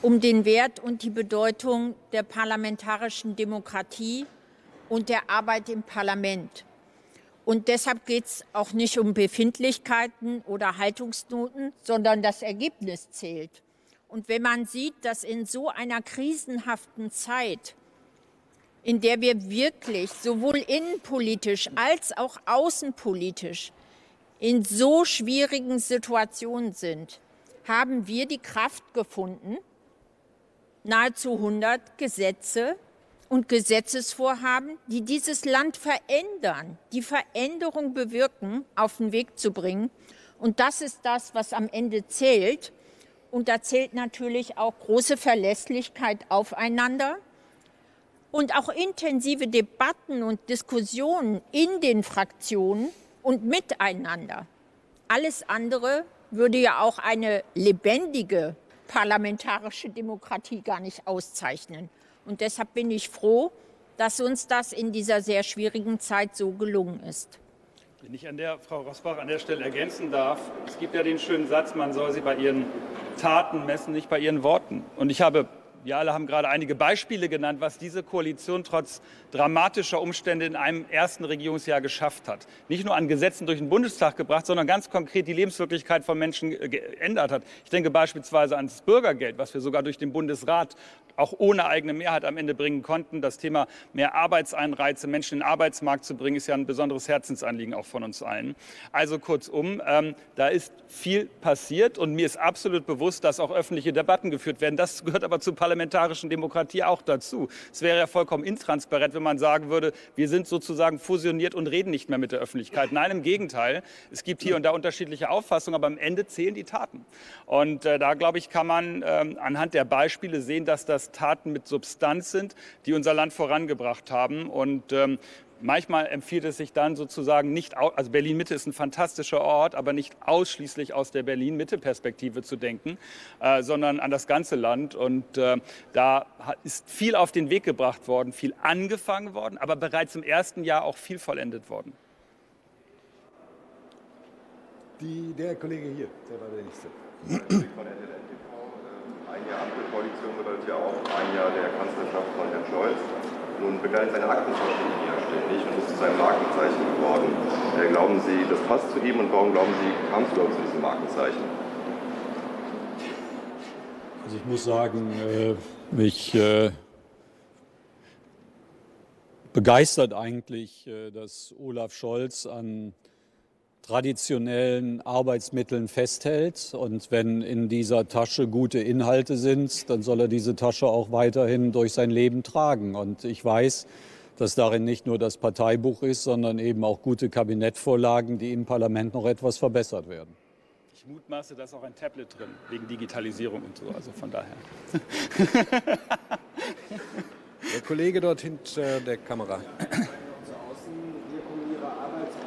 um den Wert und die Bedeutung der parlamentarischen Demokratie und der Arbeit im Parlament. Und deshalb geht es auch nicht um Befindlichkeiten oder Haltungsnoten, sondern das Ergebnis zählt. Und wenn man sieht, dass in so einer krisenhaften Zeit, in der wir wirklich sowohl innenpolitisch als auch außenpolitisch in so schwierigen Situationen sind, haben wir die Kraft gefunden, nahezu hundert Gesetze und Gesetzesvorhaben, die dieses Land verändern, die Veränderung bewirken, auf den Weg zu bringen. Und das ist das, was am Ende zählt. Und da zählt natürlich auch große Verlässlichkeit aufeinander und auch intensive Debatten und Diskussionen in den Fraktionen und miteinander. Alles andere würde ja auch eine lebendige parlamentarische Demokratie gar nicht auszeichnen. Und deshalb bin ich froh, dass uns das in dieser sehr schwierigen Zeit so gelungen ist. Wenn ich an der, Frau Rosbach an der Stelle ergänzen darf, es gibt ja den schönen Satz, man soll sie bei ihren Taten messen, nicht bei ihren Worten. Und ich habe, wir alle haben gerade einige Beispiele genannt, was diese Koalition trotz dramatischer Umstände in einem ersten Regierungsjahr geschafft hat. Nicht nur an Gesetzen durch den Bundestag gebracht, sondern ganz konkret die Lebenswirklichkeit von Menschen geändert hat. Ich denke beispielsweise ans Bürgergeld, was wir sogar durch den Bundesrat auch ohne eigene Mehrheit am Ende bringen konnten. Das Thema mehr Arbeitseinreize, Menschen in den Arbeitsmarkt zu bringen, ist ja ein besonderes Herzensanliegen auch von uns allen. Also kurzum, ähm, da ist viel passiert und mir ist absolut bewusst, dass auch öffentliche Debatten geführt werden. Das gehört aber zur parlamentarischen Demokratie auch dazu. Es wäre ja vollkommen intransparent, wenn man sagen würde, wir sind sozusagen fusioniert und reden nicht mehr mit der Öffentlichkeit. Nein, im Gegenteil. Es gibt hier und da unterschiedliche Auffassungen, aber am Ende zählen die Taten. Und äh, da, glaube ich, kann man äh, anhand der Beispiele sehen, dass das Taten mit Substanz sind, die unser Land vorangebracht haben. Und ähm, manchmal empfiehlt es sich dann sozusagen nicht, also Berlin-Mitte ist ein fantastischer Ort, aber nicht ausschließlich aus der Berlin-Mitte-Perspektive zu denken, äh, sondern an das ganze Land. Und äh, da ist viel auf den Weg gebracht worden, viel angefangen worden, aber bereits im ersten Jahr auch viel vollendet worden. Die, der Kollege hier, der war der Nächste. Ein Jahr Ampelkoalition bedeutet ja auch ein Jahr der Kanzlerschaft von Herrn Scholz. Nun begleitet seine Aktenverschwindung ja ständig und ist zu seinem Markenzeichen geworden. Äh, glauben Sie, das passt zu ihm und warum glauben Sie, kam es überhaupt zu diesem Markenzeichen? Also ich muss sagen, äh, mich äh, begeistert eigentlich, äh, dass Olaf Scholz an traditionellen Arbeitsmitteln festhält. Und wenn in dieser Tasche gute Inhalte sind, dann soll er diese Tasche auch weiterhin durch sein Leben tragen. Und ich weiß, dass darin nicht nur das Parteibuch ist, sondern eben auch gute Kabinettvorlagen, die im Parlament noch etwas verbessert werden. Ich mutmaße, da ist auch ein Tablet drin, wegen Digitalisierung und so. Also von daher. Der Kollege dort hinter der Kamera.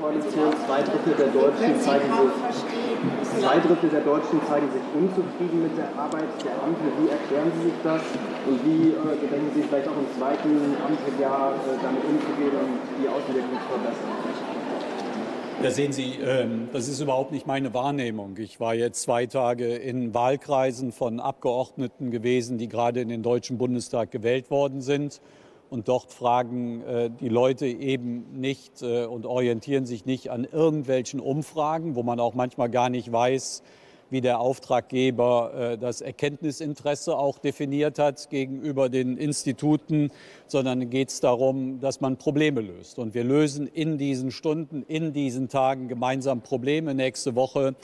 Koalition, zwei Drittel der Deutschen zeigen sich, zwei Drittel der Deutschen zeigen sich unzufrieden mit der Arbeit der Ampel. Wie erklären Sie sich das und wie äh, gedenken Sie vielleicht auch im zweiten Ampeljahr äh, damit umzugehen und die Auswirkungen zu verbessern? Ja, sehen Sie, ähm, das ist überhaupt nicht meine Wahrnehmung. Ich war jetzt zwei Tage in Wahlkreisen von Abgeordneten gewesen, die gerade in den Deutschen Bundestag gewählt worden sind. Und dort fragen äh, die Leute eben nicht äh, und orientieren sich nicht an irgendwelchen Umfragen, wo man auch manchmal gar nicht weiß, wie der Auftraggeber das Erkenntnisinteresse auch definiert hat gegenüber den Instituten, sondern geht es darum, dass man Probleme löst. Und wir lösen in diesen Stunden, in diesen Tagen gemeinsam Probleme. Nächste Woche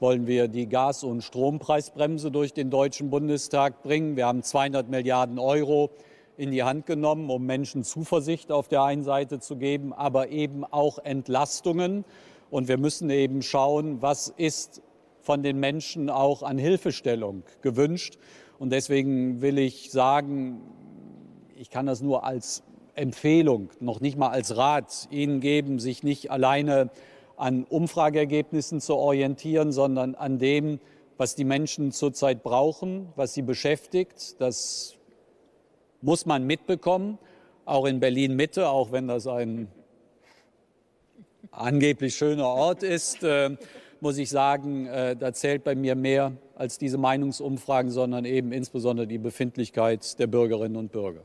wollen wir die Gas- und Strompreisbremse durch den Deutschen Bundestag bringen. Wir haben zweihundert Milliarden Euro in die Hand genommen, um Menschen Zuversicht auf der einen Seite zu geben, aber eben auch Entlastungen. Und wir müssen eben schauen, was ist von den Menschen auch an Hilfestellung gewünscht. Und deswegen will ich sagen, ich kann das nur als Empfehlung, noch nicht mal als Rat Ihnen geben, sich nicht alleine an Umfrageergebnissen zu orientieren, sondern an dem, was die Menschen zurzeit brauchen, was sie beschäftigt. Das muss man mitbekommen, auch in Berlin-Mitte, auch wenn das ein angeblich schöner Ort ist, äh, muss ich sagen, äh, da zählt bei mir mehr als diese Meinungsumfragen, sondern eben insbesondere die Befindlichkeit der Bürgerinnen und Bürger.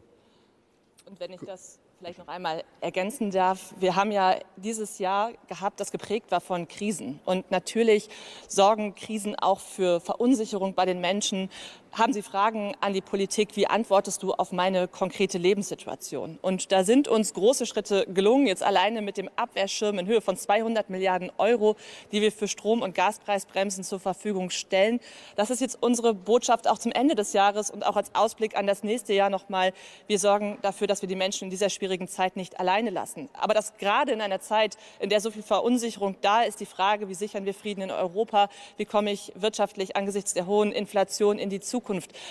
Und wenn ich das vielleicht noch einmal ergänzen darf, wir haben ja dieses Jahr gehabt, das geprägt war von Krisen. Und natürlich sorgen Krisen auch für Verunsicherung bei den Menschen. Haben Sie Fragen an die Politik? Wie antwortest du auf meine konkrete Lebenssituation? Und da sind uns große Schritte gelungen, jetzt alleine mit dem Abwehrschirm in Höhe von zweihundert Milliarden Euro, die wir für Strom- und Gaspreisbremsen zur Verfügung stellen. Das ist jetzt unsere Botschaft auch zum Ende des Jahres und auch als Ausblick an das nächste Jahr nochmal. Wir sorgen dafür, dass wir die Menschen in dieser schwierigen Zeit nicht alleine lassen. Aber das gerade in einer Zeit, in der so viel Verunsicherung da ist, die Frage, wie sichern wir Frieden in Europa? Wie komme ich wirtschaftlich angesichts der hohen Inflation in die Zukunft?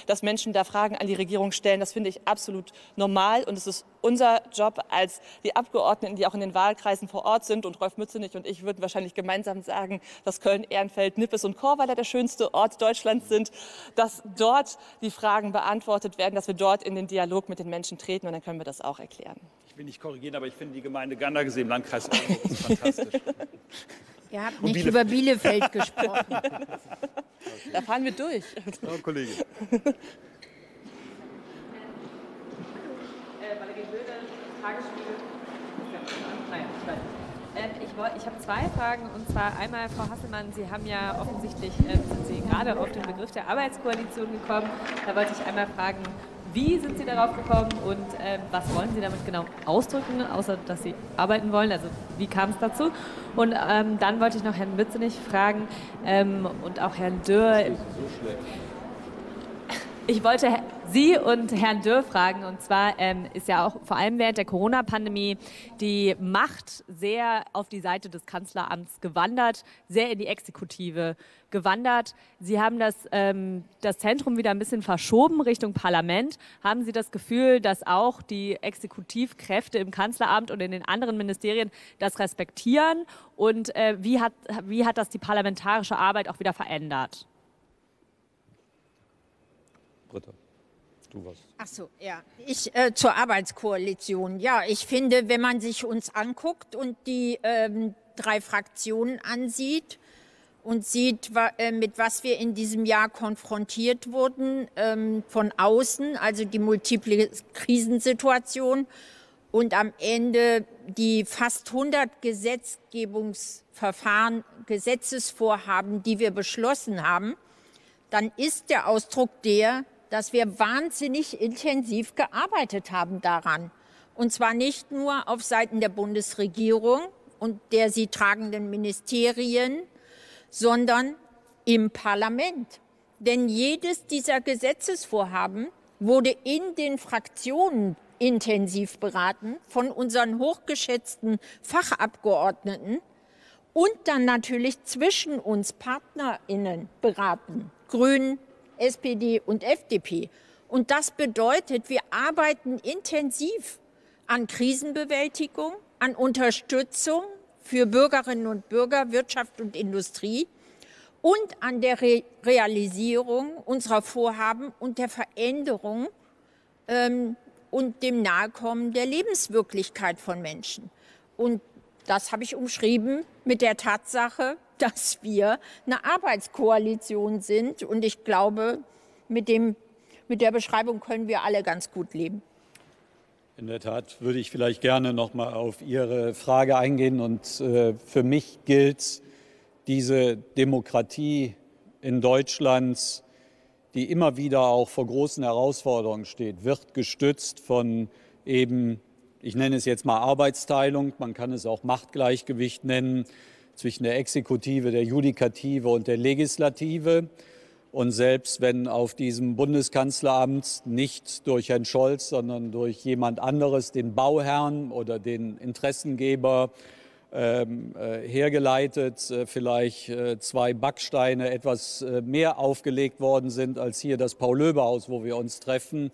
Dass Menschen da Fragen an die Regierung stellen, das finde ich absolut normal. Und es ist unser Job als die Abgeordneten, die auch in den Wahlkreisen vor Ort sind. Und Rolf Mützenich und ich würden wahrscheinlich gemeinsam sagen, dass Köln, Ehrenfeld, Nippes und Chorweiler der schönste Ort Deutschlands sind. Dass dort die Fragen beantwortet werden, dass wir dort in den Dialog mit den Menschen treten. Und dann können wir das auch erklären. Ich will nicht korrigieren, aber ich finde die Gemeinde Gandersee im Landkreis Oldenburg ist fantastisch. Ihr habt nicht Bielefeld. über Bielefeld gesprochen. Okay. Da fahren wir durch. Frau Kollegin. Ich habe zwei Fragen, und zwar einmal, Frau Hasselmann, Sie haben ja offensichtlich, sind Sie gerade auf den Begriff der Arbeitskoalition gekommen. Da wollte ich einmal fragen, wie sind Sie darauf gekommen und äh, was wollen Sie damit genau ausdrücken, außer dass Sie arbeiten wollen? Also wie kam es dazu? Und ähm, dann wollte ich noch Herrn Mützenich fragen ähm, und auch Herrn Dürr. Das ist so schlecht. Ich wollte Sie und Herrn Dürr fragen, und zwar ähm, ist ja auch vor allem während der Corona-Pandemie die Macht sehr auf die Seite des Kanzleramts gewandert, sehr in die Exekutive gewandert. Sie haben das, ähm, das Zentrum wieder ein bisschen verschoben Richtung Parlament. Haben Sie das Gefühl, dass auch die Exekutivkräfte im Kanzleramt und in den anderen Ministerien das respektieren? Und äh, wie hat, wie hat das die parlamentarische Arbeit auch wieder verändert? Britta, du warst. Ach so, ja. Ich äh, zur Arbeitskoalition. Ja, ich finde, wenn man sich uns anguckt und die ähm, drei Fraktionen ansieht und sieht, wa äh, mit was wir in diesem Jahr konfrontiert wurden ähm, von außen, also die multiple Krisensituation und am Ende die fast hundert Gesetzgebungsverfahren, Gesetzesvorhaben, die wir beschlossen haben, dann ist der Ausdruck der, dass wir wahnsinnig intensiv gearbeitet haben daran. Und zwar nicht nur auf Seiten der Bundesregierung und der sie tragenden Ministerien, sondern im Parlament. Denn jedes dieser Gesetzesvorhaben wurde in den Fraktionen intensiv beraten von unseren hochgeschätzten Fachabgeordneten und dann natürlich zwischen uns PartnerInnen beraten. Grünen, S P D und F D P. Und das bedeutet, wir arbeiten intensiv an Krisenbewältigung, an Unterstützung für Bürgerinnen und Bürger, Wirtschaft und Industrie und an der Re- Realisierung unserer Vorhaben und der Veränderung ähm, und dem Nahekommen der Lebenswirklichkeit von Menschen. Und das habe ich umschrieben mit der Tatsache, dass wir eine Arbeitskoalition sind. Und ich glaube, mit, dem, mit der Beschreibung können wir alle ganz gut leben. In der Tat würde ich vielleicht gerne noch mal auf Ihre Frage eingehen. Und äh, für mich gilt, diese Demokratie in Deutschland, die immer wieder auch vor großen Herausforderungen steht, wird gestützt von eben, ich nenne es jetzt mal Arbeitsteilung, man kann es auch Machtgleichgewicht nennen, zwischen der Exekutive, der Judikative und der Legislative. Und selbst wenn auf diesem Bundeskanzleramt nicht durch Herrn Scholz, sondern durch jemand anderes, den Bauherrn oder den Interessengeber, ähm, äh, hergeleitet, äh, vielleicht äh, zwei Backsteine etwas äh, mehr aufgelegt worden sind als hier das Paul-Löbe-Haus, wo wir uns treffen,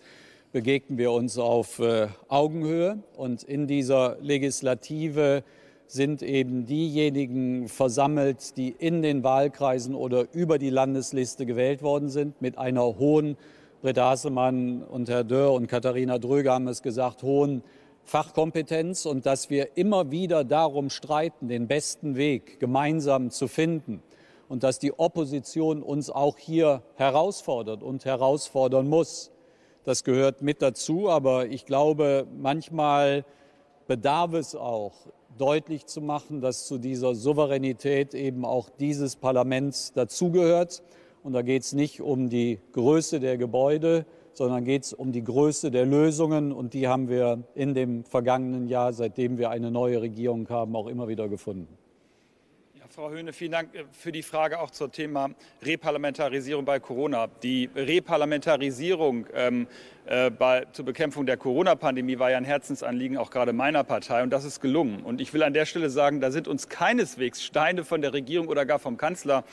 begegnen wir uns auf äh, Augenhöhe. Und in dieser Legislative sind eben diejenigen versammelt, die in den Wahlkreisen oder über die Landesliste gewählt worden sind, mit einer hohen, Britta Hasselmann und Herr Dürr und Katharina Dröge haben es gesagt, hohen Fachkompetenz, und dass wir immer wieder darum streiten, den besten Weg gemeinsam zu finden und dass die Opposition uns auch hier herausfordert und herausfordern muss. Das gehört mit dazu, aber ich glaube, manchmal bedarf es auch, deutlich zu machen, dass zu dieser Souveränität eben auch dieses Parlament dazugehört. Und da geht es nicht um die Größe der Gebäude, sondern geht es um die Größe der Lösungen. Und die haben wir in dem vergangenen Jahr, seitdem wir eine neue Regierung haben, auch immer wieder gefunden. Frau Höhne, vielen Dank für die Frage auch zum Thema Reparlamentarisierung bei Corona. Die Reparlamentarisierung ähm, äh, bei, zur Bekämpfung der Corona-Pandemie war ja ein Herzensanliegen auch gerade meiner Partei, und das ist gelungen. Und ich will an der Stelle sagen, da sind uns keineswegs Steine von der Regierung oder gar vom Kanzleramt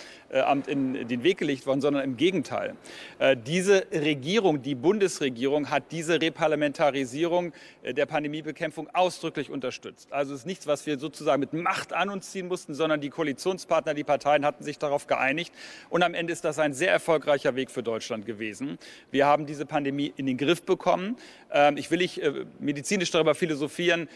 in den Weg gelegt worden, sondern im Gegenteil. Äh, diese Regierung, die Bundesregierung, hat diese Reparlamentarisierung der Pandemiebekämpfung ausdrücklich unterstützt. Also es ist nichts, was wir sozusagen mit Macht an uns ziehen mussten, sondern die Koalition. Die Koalitionspartner, die Parteien hatten sich darauf geeinigt, und am Ende ist das ein sehr erfolgreicher Weg für Deutschland gewesen. Wir haben diese Pandemie in den Griff bekommen. Ich will nicht medizinisch darüber philosophieren,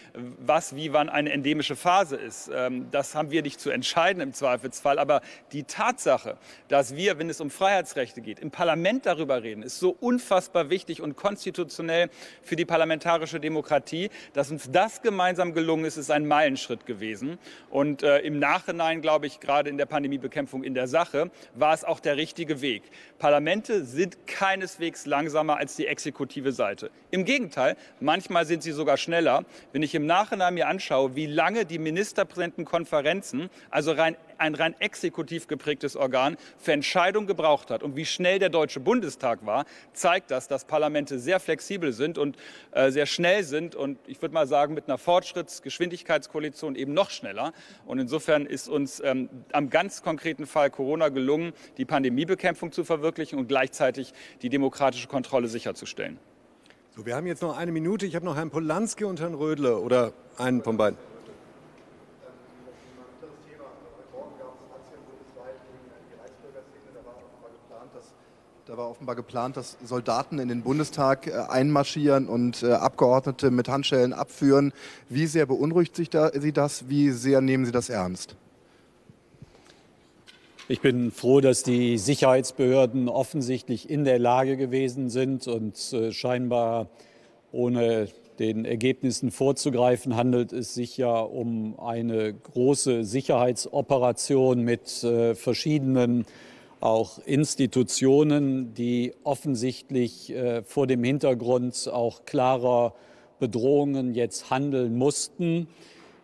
was, wie, wann eine endemische Phase ist. Das haben wir nicht zu entscheiden im Zweifelsfall, aber die Tatsache, dass wir, wenn es um Freiheitsrechte geht, im Parlament darüber reden, ist so unfassbar wichtig und konstitutionell für die parlamentarische Demokratie. Dass uns das gemeinsam gelungen ist, ist ein Meilenschritt gewesen, und im Nachhinein, glaube ich, gerade in der Pandemiebekämpfung in der Sache, war es auch der richtige Weg. Parlamente sind keineswegs langsamer als die exekutive Seite. Im Gegenteil, manchmal sind sie sogar schneller. Wenn ich im Nachhinein mir anschaue, wie lange die Ministerpräsidentenkonferenzen, also rein, ein rein exekutiv geprägtes Organ, für Entscheidungen gebraucht hat und wie schnell der Deutsche Bundestag war, zeigt das, dass Parlamente sehr flexibel sind und äh, sehr schnell sind. Und ich würde mal sagen, mit einer Fortschrittsgeschwindigkeitskoalition eben noch schneller. Und insofern ist uns Ähm, am ganz konkreten Fall Corona gelungen, die Pandemiebekämpfung zu verwirklichen und gleichzeitig die demokratische Kontrolle sicherzustellen. So, wir haben jetzt noch eine Minute. Ich habe noch Herrn Polanski und Herrn Rödle oder einen von beiden. Da war offenbar geplant, dass Soldaten in den Bundestag einmarschieren und Abgeordnete mit Handschellen abführen. Wie sehr beunruhigt sich da, Sie das? Wie sehr nehmen Sie das ernst? Ich bin froh, dass die Sicherheitsbehörden offensichtlich in der Lage gewesen sind, und äh, scheinbar ohne den Ergebnissen vorzugreifen, handelt es sich ja um eine große Sicherheitsoperation mit äh, verschiedenen auch Institutionen, die offensichtlich äh, vor dem Hintergrund auch klarer Bedrohungen jetzt handeln mussten.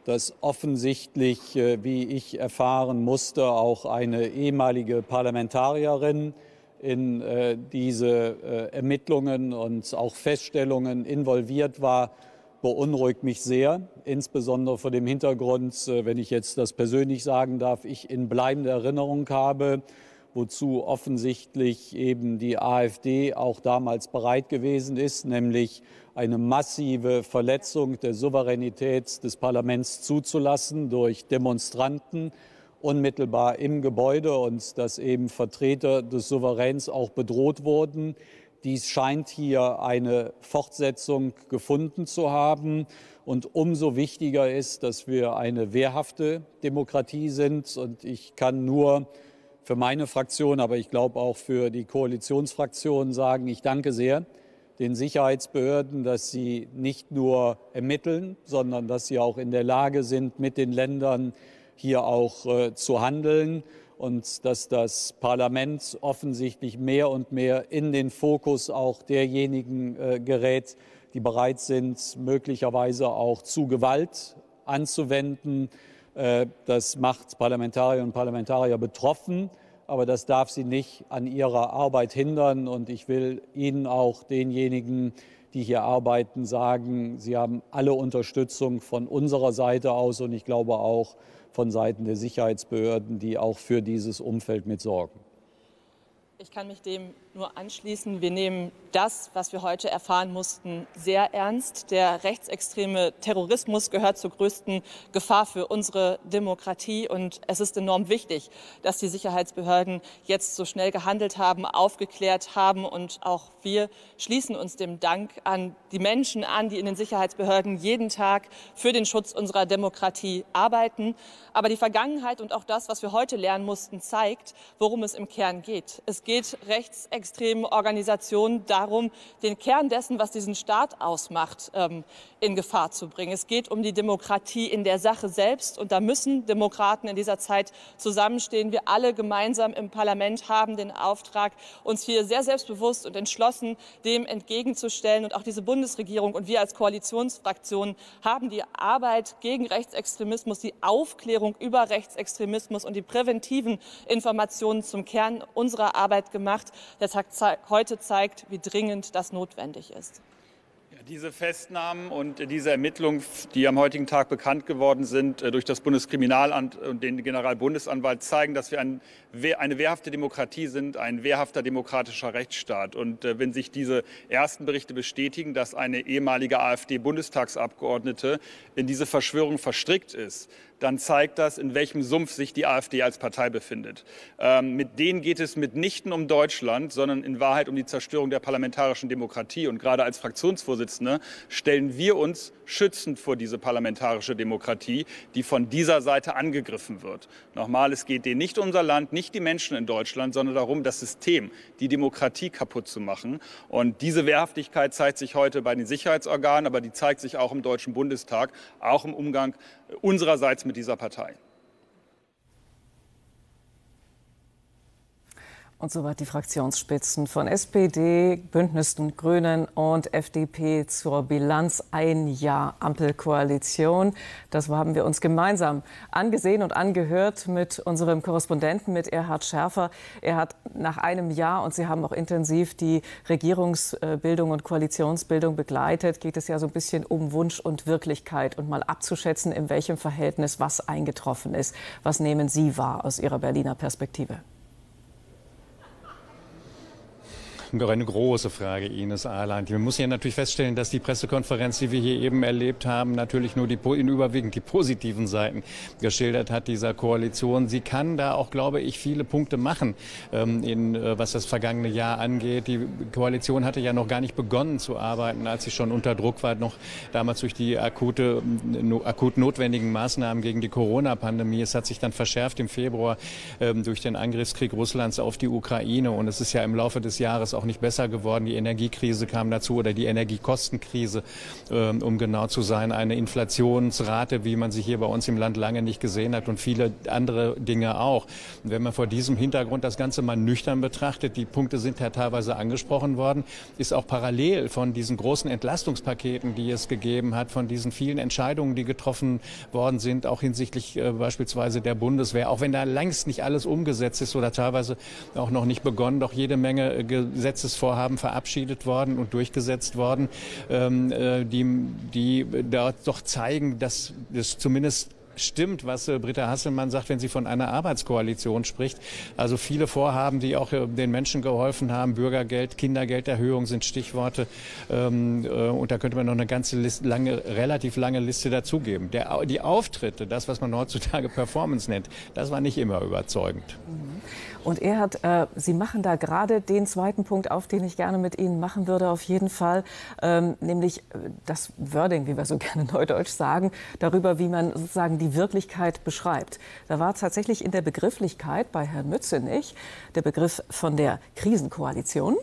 Dass offensichtlich, wie ich erfahren musste, auch eine ehemalige Parlamentarierin in diese Ermittlungen und auch Feststellungen involviert war, beunruhigt mich sehr. Insbesondere vor dem Hintergrund, wenn ich jetzt das persönlich sagen darf, ich in bleibender Erinnerung habe, wozu offensichtlich eben die AfD auch damals bereit gewesen ist, nämlich eine massive Verletzung der Souveränität des Parlaments zuzulassen durch Demonstranten unmittelbar im Gebäude, und dass eben Vertreter des Souveräns auch bedroht wurden. Dies scheint hier eine Fortsetzung gefunden zu haben. Und umso wichtiger ist, dass wir eine wehrhafte Demokratie sind. Und ich kann nur für meine Fraktion, aber ich glaube auch für die Koalitionsfraktionen sagen, ich danke sehr den Sicherheitsbehörden, dass sie nicht nur ermitteln, sondern dass sie auch in der Lage sind, mit den Ländern hier auch äh, zu handeln. und dass das Parlament offensichtlich mehr und mehr in den Fokus auch derjenigen äh, gerät, die bereit sind, möglicherweise auch zu Gewalt anzuwenden. Äh, das macht Parlamentarierinnen und Parlamentarier betroffen, aber das darf sie nicht an ihrer Arbeit hindern. Und ich will Ihnen auch, denjenigen, die hier arbeiten, sagen, sie haben alle Unterstützung von unserer Seite aus und ich glaube auch von Seiten der Sicherheitsbehörden, die auch für dieses Umfeld mit sorgen. Ich kann mich dem nur anschließen. Wir nehmen das, was wir heute erfahren mussten, sehr ernst. Der rechtsextreme Terrorismus gehört zur größten Gefahr für unsere Demokratie. Und es ist enorm wichtig, dass die Sicherheitsbehörden jetzt so schnell gehandelt haben, aufgeklärt haben. Und auch wir schließen uns dem Dank an die Menschen an, die in den Sicherheitsbehörden jeden Tag für den Schutz unserer Demokratie arbeiten. Aber die Vergangenheit und auch das, was wir heute lernen mussten, zeigt, worum es im Kern geht. Es geht geht rechtsextremen Organisationen darum, den Kern dessen, was diesen Staat ausmacht, in Gefahr zu bringen. Es geht um die Demokratie in der Sache selbst. Und da müssen Demokraten in dieser Zeit zusammenstehen. Wir alle gemeinsam im Parlament haben den Auftrag, uns hier sehr selbstbewusst und entschlossen dem entgegenzustellen. Und auch diese Bundesregierung und wir als Koalitionsfraktionen haben die Arbeit gegen Rechtsextremismus, die Aufklärung über Rechtsextremismus und die präventiven Informationen zum Kern unserer Arbeit gemacht. Der Tag heute zeigt, wie dringend das notwendig ist. Ja, diese Festnahmen und diese Ermittlungen, die am heutigen Tag bekannt geworden sind durch das Bundeskriminalamt und den Generalbundesanwalt, zeigen, dass wir ein, eine wehrhafte Demokratie sind, ein wehrhafter demokratischer Rechtsstaat. Und wenn sich diese ersten Berichte bestätigen, dass eine ehemalige AfD-Bundestagsabgeordnete in diese Verschwörung verstrickt ist, dann zeigt das, in welchem Sumpf sich die AfD als Partei befindet. Ähm, mit denen geht es mitnichten um Deutschland, sondern in Wahrheit um die Zerstörung der parlamentarischen Demokratie. Und gerade als Fraktionsvorsitzende stellen wir uns schützend vor diese parlamentarische Demokratie, die von dieser Seite angegriffen wird. Nochmal, es geht denen nicht um unser Land, nicht die Menschen in Deutschland, sondern darum, das System, die Demokratie kaputt zu machen. Und diese Wehrhaftigkeit zeigt sich heute bei den Sicherheitsorganen, aber die zeigt sich auch im Deutschen Bundestag, auch im Umgang unsererseits mit dieser Partei. Und soweit die Fraktionsspitzen von S P D, Bündnis und Grünen und F D P zur Bilanz ein Jahr Ampelkoalition. Das haben wir uns gemeinsam angesehen und angehört mit unserem Korrespondenten, mit Erhard Scherfer. Er hat nach einem Jahr, und Sie haben auch intensiv die Regierungsbildung und Koalitionsbildung begleitet, geht es ja so ein bisschen um Wunsch und Wirklichkeit und mal abzuschätzen, in welchem Verhältnis was eingetroffen ist. Was nehmen Sie wahr aus Ihrer Berliner Perspektive? Eine große Frage, Ines Ahlein. Man muss hier natürlich feststellen, dass die Pressekonferenz, die wir hier eben erlebt haben, natürlich nur die, in überwiegend die positiven Seiten geschildert hat dieser Koalition. Sie kann da auch, glaube ich, viele Punkte machen, ähm, in, äh, was das vergangene Jahr angeht. Die Koalition hatte ja noch gar nicht begonnen zu arbeiten, als sie schon unter Druck war, noch damals durch die akute, no, akut notwendigen Maßnahmen gegen die Corona-Pandemie. Es hat sich dann verschärft im Februar ähm, durch den Angriffskrieg Russlands auf die Ukraine. Und es ist ja im Laufe des Jahres auch nicht besser geworden. Die Energiekrise kam dazu oder die Energiekostenkrise, ähm, um genau zu sein, eine Inflationsrate, wie man sie hier bei uns im Land lange nicht gesehen hat und viele andere Dinge auch. Und wenn man vor diesem Hintergrund das Ganze mal nüchtern betrachtet, die Punkte sind ja teilweise angesprochen worden, ist auch parallel von diesen großen Entlastungspaketen, die es gegeben hat, von diesen vielen Entscheidungen, die getroffen worden sind, auch hinsichtlich äh, beispielsweise der Bundeswehr, auch wenn da längst nicht alles umgesetzt ist oder teilweise auch noch nicht begonnen, doch jede Menge äh, Gesetze Gesetzesvorhaben verabschiedet worden und durchgesetzt worden, die, die da doch zeigen, dass es zumindest stimmt, was Britta Hasselmann sagt, wenn sie von einer Arbeitskoalition spricht. Also viele Vorhaben, die auch den Menschen geholfen haben. Bürgergeld, Kindergelderhöhung sind Stichworte. Und da könnte man noch eine ganze Liste, lange, relativ lange Liste dazugeben. Der, die Auftritte, das, was man heutzutage Performance nennt, das war nicht immer überzeugend. Mhm. Und Erhard, äh, Sie machen da gerade den zweiten Punkt auf, den ich gerne mit Ihnen machen würde, auf jeden Fall, ähm, nämlich das Wording, wie wir so gerne neudeutsch sagen, darüber, wie man sozusagen die Wirklichkeit beschreibt. Da war tatsächlich in der Begrifflichkeit bei Herrn Mützenich der Begriff von der Krisenkoalition,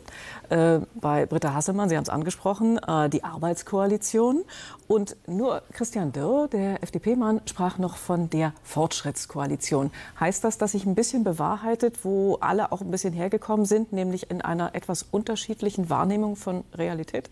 äh, bei Britta Hasselmann, Sie haben es angesprochen, äh, die Arbeitskoalition, und nur Christian Dürr, der F D P-Mann, sprach noch von der Fortschrittskoalition. Heißt das, dass sich ein bisschen bewahrheitet, wo alle auch ein bisschen hergekommen sind, nämlich in einer etwas unterschiedlichen Wahrnehmung von Realität?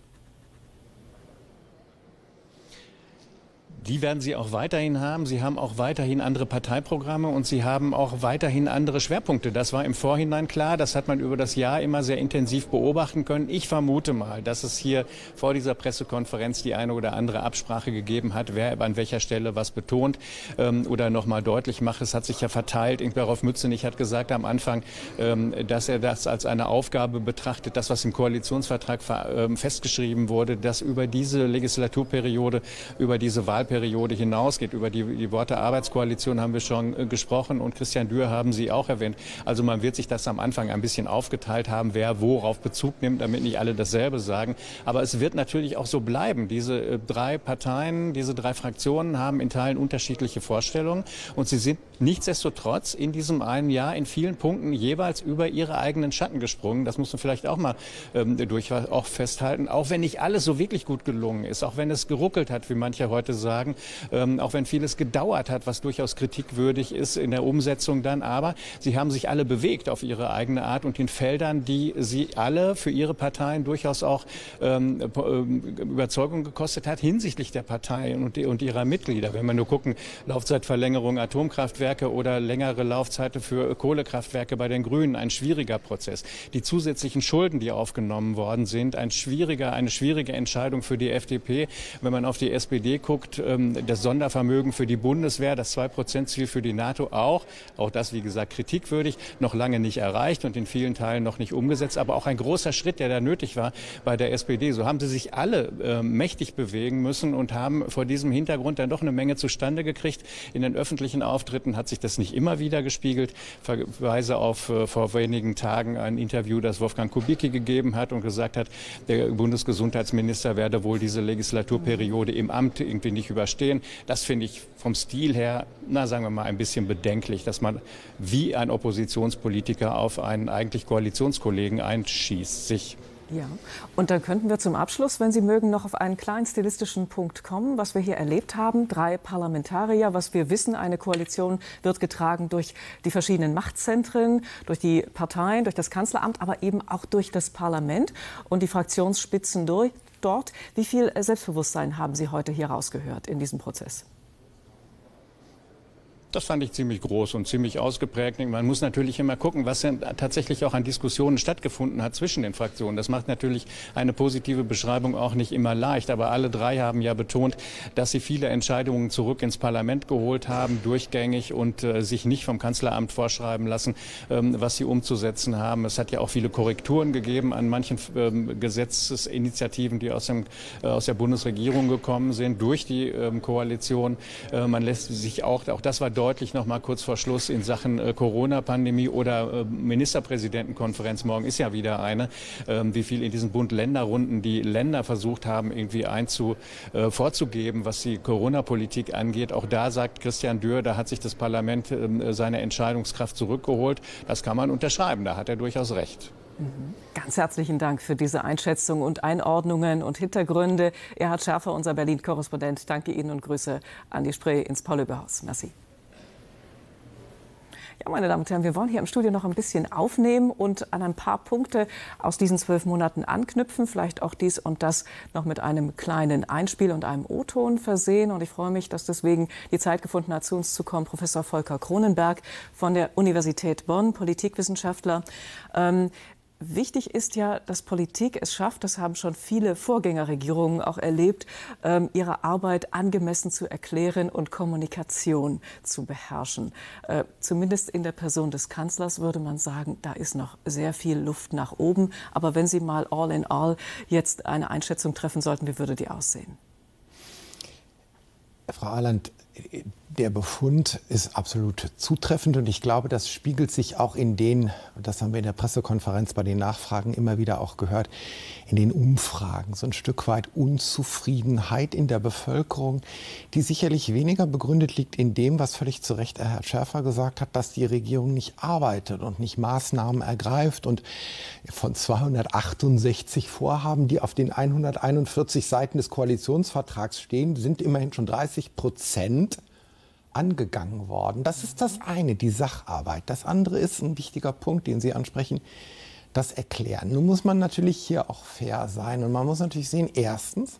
Die werden Sie auch weiterhin haben. Sie haben auch weiterhin andere Parteiprogramme und Sie haben auch weiterhin andere Schwerpunkte. Das war im Vorhinein klar. Das hat man über das Jahr immer sehr intensiv beobachten können. Ich vermute mal, dass es hier vor dieser Pressekonferenz die eine oder andere Absprache gegeben hat, wer an welcher Stelle was betont ähm, oder noch mal deutlich macht. Es hat sich ja verteilt. Rolf Mützenich hat gesagt am Anfang, ähm, dass er das als eine Aufgabe betrachtet, das, was im Koalitionsvertrag ähm, festgeschrieben wurde, dass über diese Legislaturperiode, über diese Wahlperiode hinausgeht. Über die, die Worte Arbeitskoalition haben wir schon äh, gesprochen und Christian Dürr haben Sie auch erwähnt. Also man wird sich das am Anfang ein bisschen aufgeteilt haben, wer worauf Bezug nimmt, damit nicht alle dasselbe sagen. Aber es wird natürlich auch so bleiben. Diese äh, drei Parteien, diese drei Fraktionen haben in Teilen unterschiedliche Vorstellungen und sie sind nichtsdestotrotz in diesem einen Jahr in vielen Punkten jeweils über ihre eigenen Schatten gesprungen. Das muss man vielleicht auch mal ähm, durch auch festhalten. Auch wenn nicht alles so wirklich gut gelungen ist, auch wenn es geruckelt hat, wie manche heute sagen, Ähm, auch wenn vieles gedauert hat, was durchaus kritikwürdig ist in der Umsetzung dann. Aber sie haben sich alle bewegt auf ihre eigene Art und in Feldern, die sie alle für ihre Parteien durchaus auch ähm, Überzeugung gekostet hat hinsichtlich der Parteien und, und ihrer Mitglieder. Wenn wir nur gucken, Laufzeitverlängerung Atomkraftwerke oder längere Laufzeiten für Kohlekraftwerke bei den Grünen, ein schwieriger Prozess. Die zusätzlichen Schulden, die aufgenommen worden sind, ein schwieriger, eine schwierige Entscheidung für die F D P. Wenn man auf die S P D guckt, ähm, das Sondervermögen für die Bundeswehr, das zwei Prozent Ziel für die NATO auch, auch das, wie gesagt, kritikwürdig, noch lange nicht erreicht und in vielen Teilen noch nicht umgesetzt, aber auch ein großer Schritt, der da nötig war bei der S P D. So haben sie sich alle äh, mächtig bewegen müssen und haben vor diesem Hintergrund dann doch eine Menge zustande gekriegt. In den öffentlichen Auftritten hat sich das nicht immer wieder gespiegelt. Verweise auf äh, vor wenigen Tagen ein Interview, das Wolfgang Kubicki gegeben hat und gesagt hat, der Bundesgesundheitsminister werde wohl diese Legislaturperiode im Amt irgendwie nicht überstehen. Stehen. Das finde ich vom Stil her, na sagen wir mal, ein bisschen bedenklich, dass man wie ein Oppositionspolitiker auf einen eigentlich Koalitionskollegen einschießt sich. Ja, und dann könnten wir zum Abschluss, wenn Sie mögen, noch auf einen kleinen stilistischen Punkt kommen, was wir hier erlebt haben. Drei Parlamentarier, was wir wissen, eine Koalition wird getragen durch die verschiedenen Machtzentren, durch die Parteien, durch das Kanzleramt, aber eben auch durch das Parlament und die Fraktionsspitzen durch. Dort. Wie viel Selbstbewusstsein haben Sie heute hier rausgehört in diesem Prozess? Das fand ich ziemlich groß und ziemlich ausgeprägt. Man muss natürlich immer gucken, was denn tatsächlich auch an Diskussionen stattgefunden hat zwischen den Fraktionen. Das macht natürlich eine positive Beschreibung auch nicht immer leicht. Aber alle drei haben ja betont, dass sie viele Entscheidungen zurück ins Parlament geholt haben, durchgängig und äh, sich nicht vom Kanzleramt vorschreiben lassen, ähm, was sie umzusetzen haben. Es hat ja auch viele Korrekturen gegeben an manchen ähm, Gesetzesinitiativen, die aus, dem, äh, aus der Bundesregierung gekommen sind, durch die ähm, Koalition. Äh, man lässt sich auch, auch das war deutlich noch mal kurz vor Schluss in Sachen äh, Corona-Pandemie oder äh, Ministerpräsidentenkonferenz. Morgen ist ja wieder eine, ähm, wie viel in diesen Bund-Länder-Runden die Länder versucht haben, irgendwie einzu, äh, vorzugeben, was die Corona-Politik angeht. Auch da sagt Christian Dürr, da hat sich das Parlament äh, seine Entscheidungskraft zurückgeholt. Das kann man unterschreiben, da hat er durchaus recht. Mhm. Ganz herzlichen Dank für diese Einschätzung und Einordnungen und Hintergründe. Erhard Scherfer, unser Berlin-Korrespondent, danke Ihnen und Grüße an die Spree ins Paul-Löbe-Haus. Merci. Ja, meine Damen und Herren, wir wollen hier im Studio noch ein bisschen aufnehmen und an ein paar Punkte aus diesen zwölf Monaten anknüpfen. Vielleicht auch dies und das noch mit einem kleinen Einspiel und einem O-Ton versehen. Und ich freue mich, dass deswegen die Zeit gefunden hat, zu uns zu kommen, Professor Volker Kronenberg von der Universität Bonn, Politikwissenschaftler. Ähm, Wichtig ist ja, dass Politik es schafft, das haben schon viele Vorgängerregierungen auch erlebt, ähm, ihre Arbeit angemessen zu erklären und Kommunikation zu beherrschen. Äh, zumindest in der Person des Kanzlers würde man sagen, da ist noch sehr viel Luft nach oben. Aber wenn Sie mal all in all jetzt eine Einschätzung treffen sollten, wie würde die aussehen? Frau Arland, Der Befund ist absolut zutreffend und ich glaube, das spiegelt sich auch in den, das haben wir in der Pressekonferenz bei den Nachfragen immer wieder auch gehört, in den Umfragen, so ein Stück weit Unzufriedenheit in der Bevölkerung, die sicherlich weniger begründet liegt in dem, was völlig zu Recht Erhard Scherfer gesagt hat, dass die Regierung nicht arbeitet und nicht Maßnahmen ergreift und von zweihundertachtundsechzig Vorhaben, die auf den hunderteinundvierzig Seiten des Koalitionsvertrags stehen, sind immerhin schon dreißig Prozent angegangen worden. Das ist das eine, die Sacharbeit. Das andere ist ein wichtiger Punkt, den Sie ansprechen, das Erklären. Nun muss man natürlich hier auch fair sein und man muss natürlich sehen, erstens,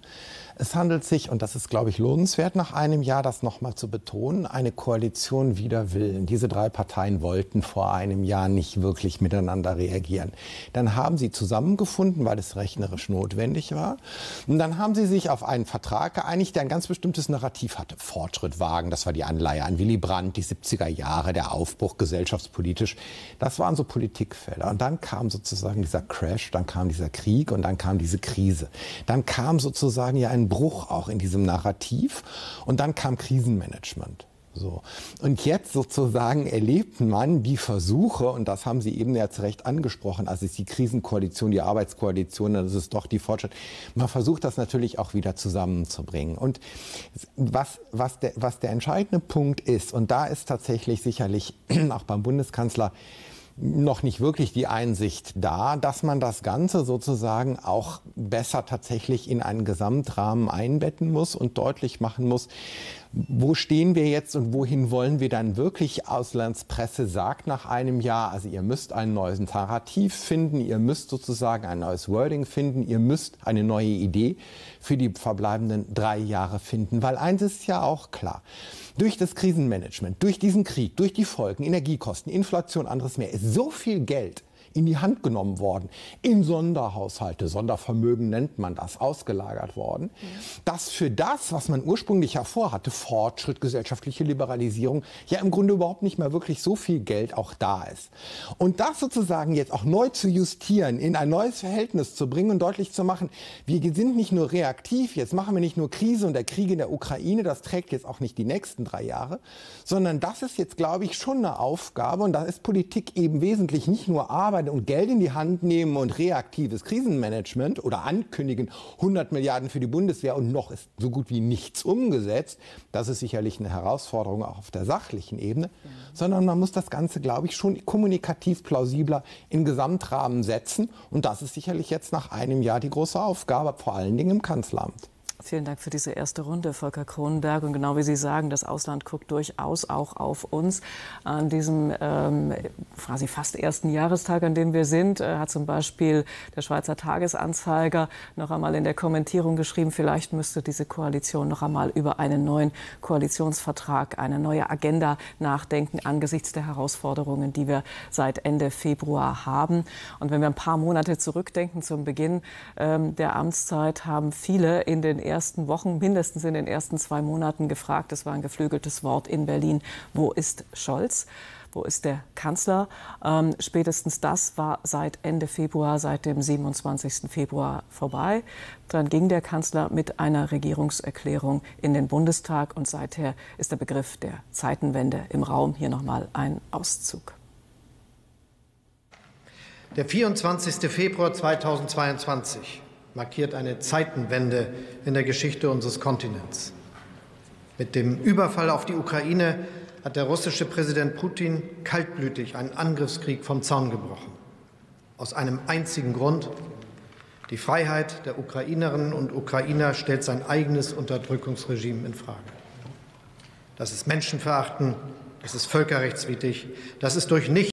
es handelt sich, und das ist, glaube ich, lohnenswert nach einem Jahr, das nochmal zu betonen, eine Koalition wider Willen. Diese drei Parteien wollten vor einem Jahr nicht wirklich miteinander reagieren. Dann haben sie zusammengefunden, weil es rechnerisch notwendig war. Und dann haben sie sich auf einen Vertrag geeinigt, der ein ganz bestimmtes Narrativ hatte. Fortschritt wagen, das war die Anleihe an Willy Brandt, die siebziger Jahre, der Aufbruch gesellschaftspolitisch. Das waren so Politikfelder. Und dann kam sozusagen dieser Crash, dann kam dieser Krieg und dann kam diese Krise. Dann kam sozusagen ja ein Bruch auch in diesem Narrativ und dann kam Krisenmanagement. So. Und jetzt sozusagen erlebt man die Versuche, und das haben Sie eben ja zu Recht angesprochen, also es ist die Krisenkoalition, die Arbeitskoalition, das ist doch die Fortschritt. Man versucht das natürlich auch wieder zusammenzubringen. Und was, was, der, was der entscheidende Punkt ist, und da ist tatsächlich sicherlich auch beim Bundeskanzler noch nicht wirklich die Einsicht da, dass man das Ganze sozusagen auch besser tatsächlich in einen Gesamtrahmen einbetten muss und deutlich machen muss, wo stehen wir jetzt und wohin wollen wir dann wirklich? Auslandspresse sagt nach einem Jahr, also ihr müsst ein neues Narrativ finden, ihr müsst sozusagen ein neues Wording finden, ihr müsst eine neue Idee für die verbleibenden drei Jahre finden. Weil eins ist ja auch klar, durch das Krisenmanagement, durch diesen Krieg, durch die Folgen, Energiekosten, Inflation, anderes mehr, ist so viel Geld in die Hand genommen worden, in Sonderhaushalte, Sondervermögen nennt man das, ausgelagert worden, dass für das, was man ursprünglich hervorhatte, Fortschritt, gesellschaftliche Liberalisierung, ja im Grunde überhaupt nicht mehr wirklich so viel Geld auch da ist. Und das sozusagen jetzt auch neu zu justieren, in ein neues Verhältnis zu bringen und deutlich zu machen, wir sind nicht nur reaktiv, jetzt machen wir nicht nur Krise und der Krieg in der Ukraine, das trägt jetzt auch nicht die nächsten drei Jahre, sondern das ist jetzt, glaube ich, schon eine Aufgabe und da ist Politik eben wesentlich nicht nur Arbeit und Geld in die Hand nehmen und reaktives Krisenmanagement oder ankündigen, hundert Milliarden für die Bundeswehr und noch ist so gut wie nichts umgesetzt. Das ist sicherlich eine Herausforderung auch auf der sachlichen Ebene, ja. Sondern man muss das Ganze, glaube ich, schon kommunikativ plausibler in Gesamtrahmen setzen. Und das ist sicherlich jetzt nach einem Jahr die große Aufgabe, vor allen Dingen im Kanzleramt. Vielen Dank für diese erste Runde, Volker Kronenberg. Und genau wie Sie sagen, das Ausland guckt durchaus auch auf uns. An diesem ähm, quasi fast ersten Jahrestag, an dem wir sind, äh, hat zum Beispiel der Schweizer Tagesanzeiger noch einmal in der Kommentierung geschrieben, vielleicht müsste diese Koalition noch einmal über einen neuen Koalitionsvertrag, eine neue Agenda nachdenken, angesichts der Herausforderungen, die wir seit Ende Februar haben. Und wenn wir ein paar Monate zurückdenken zum Beginn ähm, der Amtszeit, haben viele in den ersten Wochen, mindestens in den ersten zwei Monaten gefragt. Das war ein geflügeltes Wort in Berlin. Wo ist Scholz? Wo ist der Kanzler? Ähm, spätestens das war seit Ende Februar, seit dem siebenundzwanzigsten Februar vorbei. Dann ging der Kanzler mit einer Regierungserklärung in den Bundestag. Und seither ist der Begriff der Zeitenwende im Raum. Hier nochmal ein Auszug. Der vierundzwanzigste Februar zweitausendzweiundzwanzig. Markiert eine Zeitenwende in der Geschichte unseres Kontinents. Mit dem Überfall auf die Ukraine hat der russische Präsident Putin kaltblütig einen Angriffskrieg vom Zaun gebrochen. Aus einem einzigen Grund: Die Freiheit der Ukrainerinnen und Ukrainer stellt sein eigenes Unterdrückungsregime infrage. Das ist menschenverachtend, das ist völkerrechtswidrig, das ist durch nichts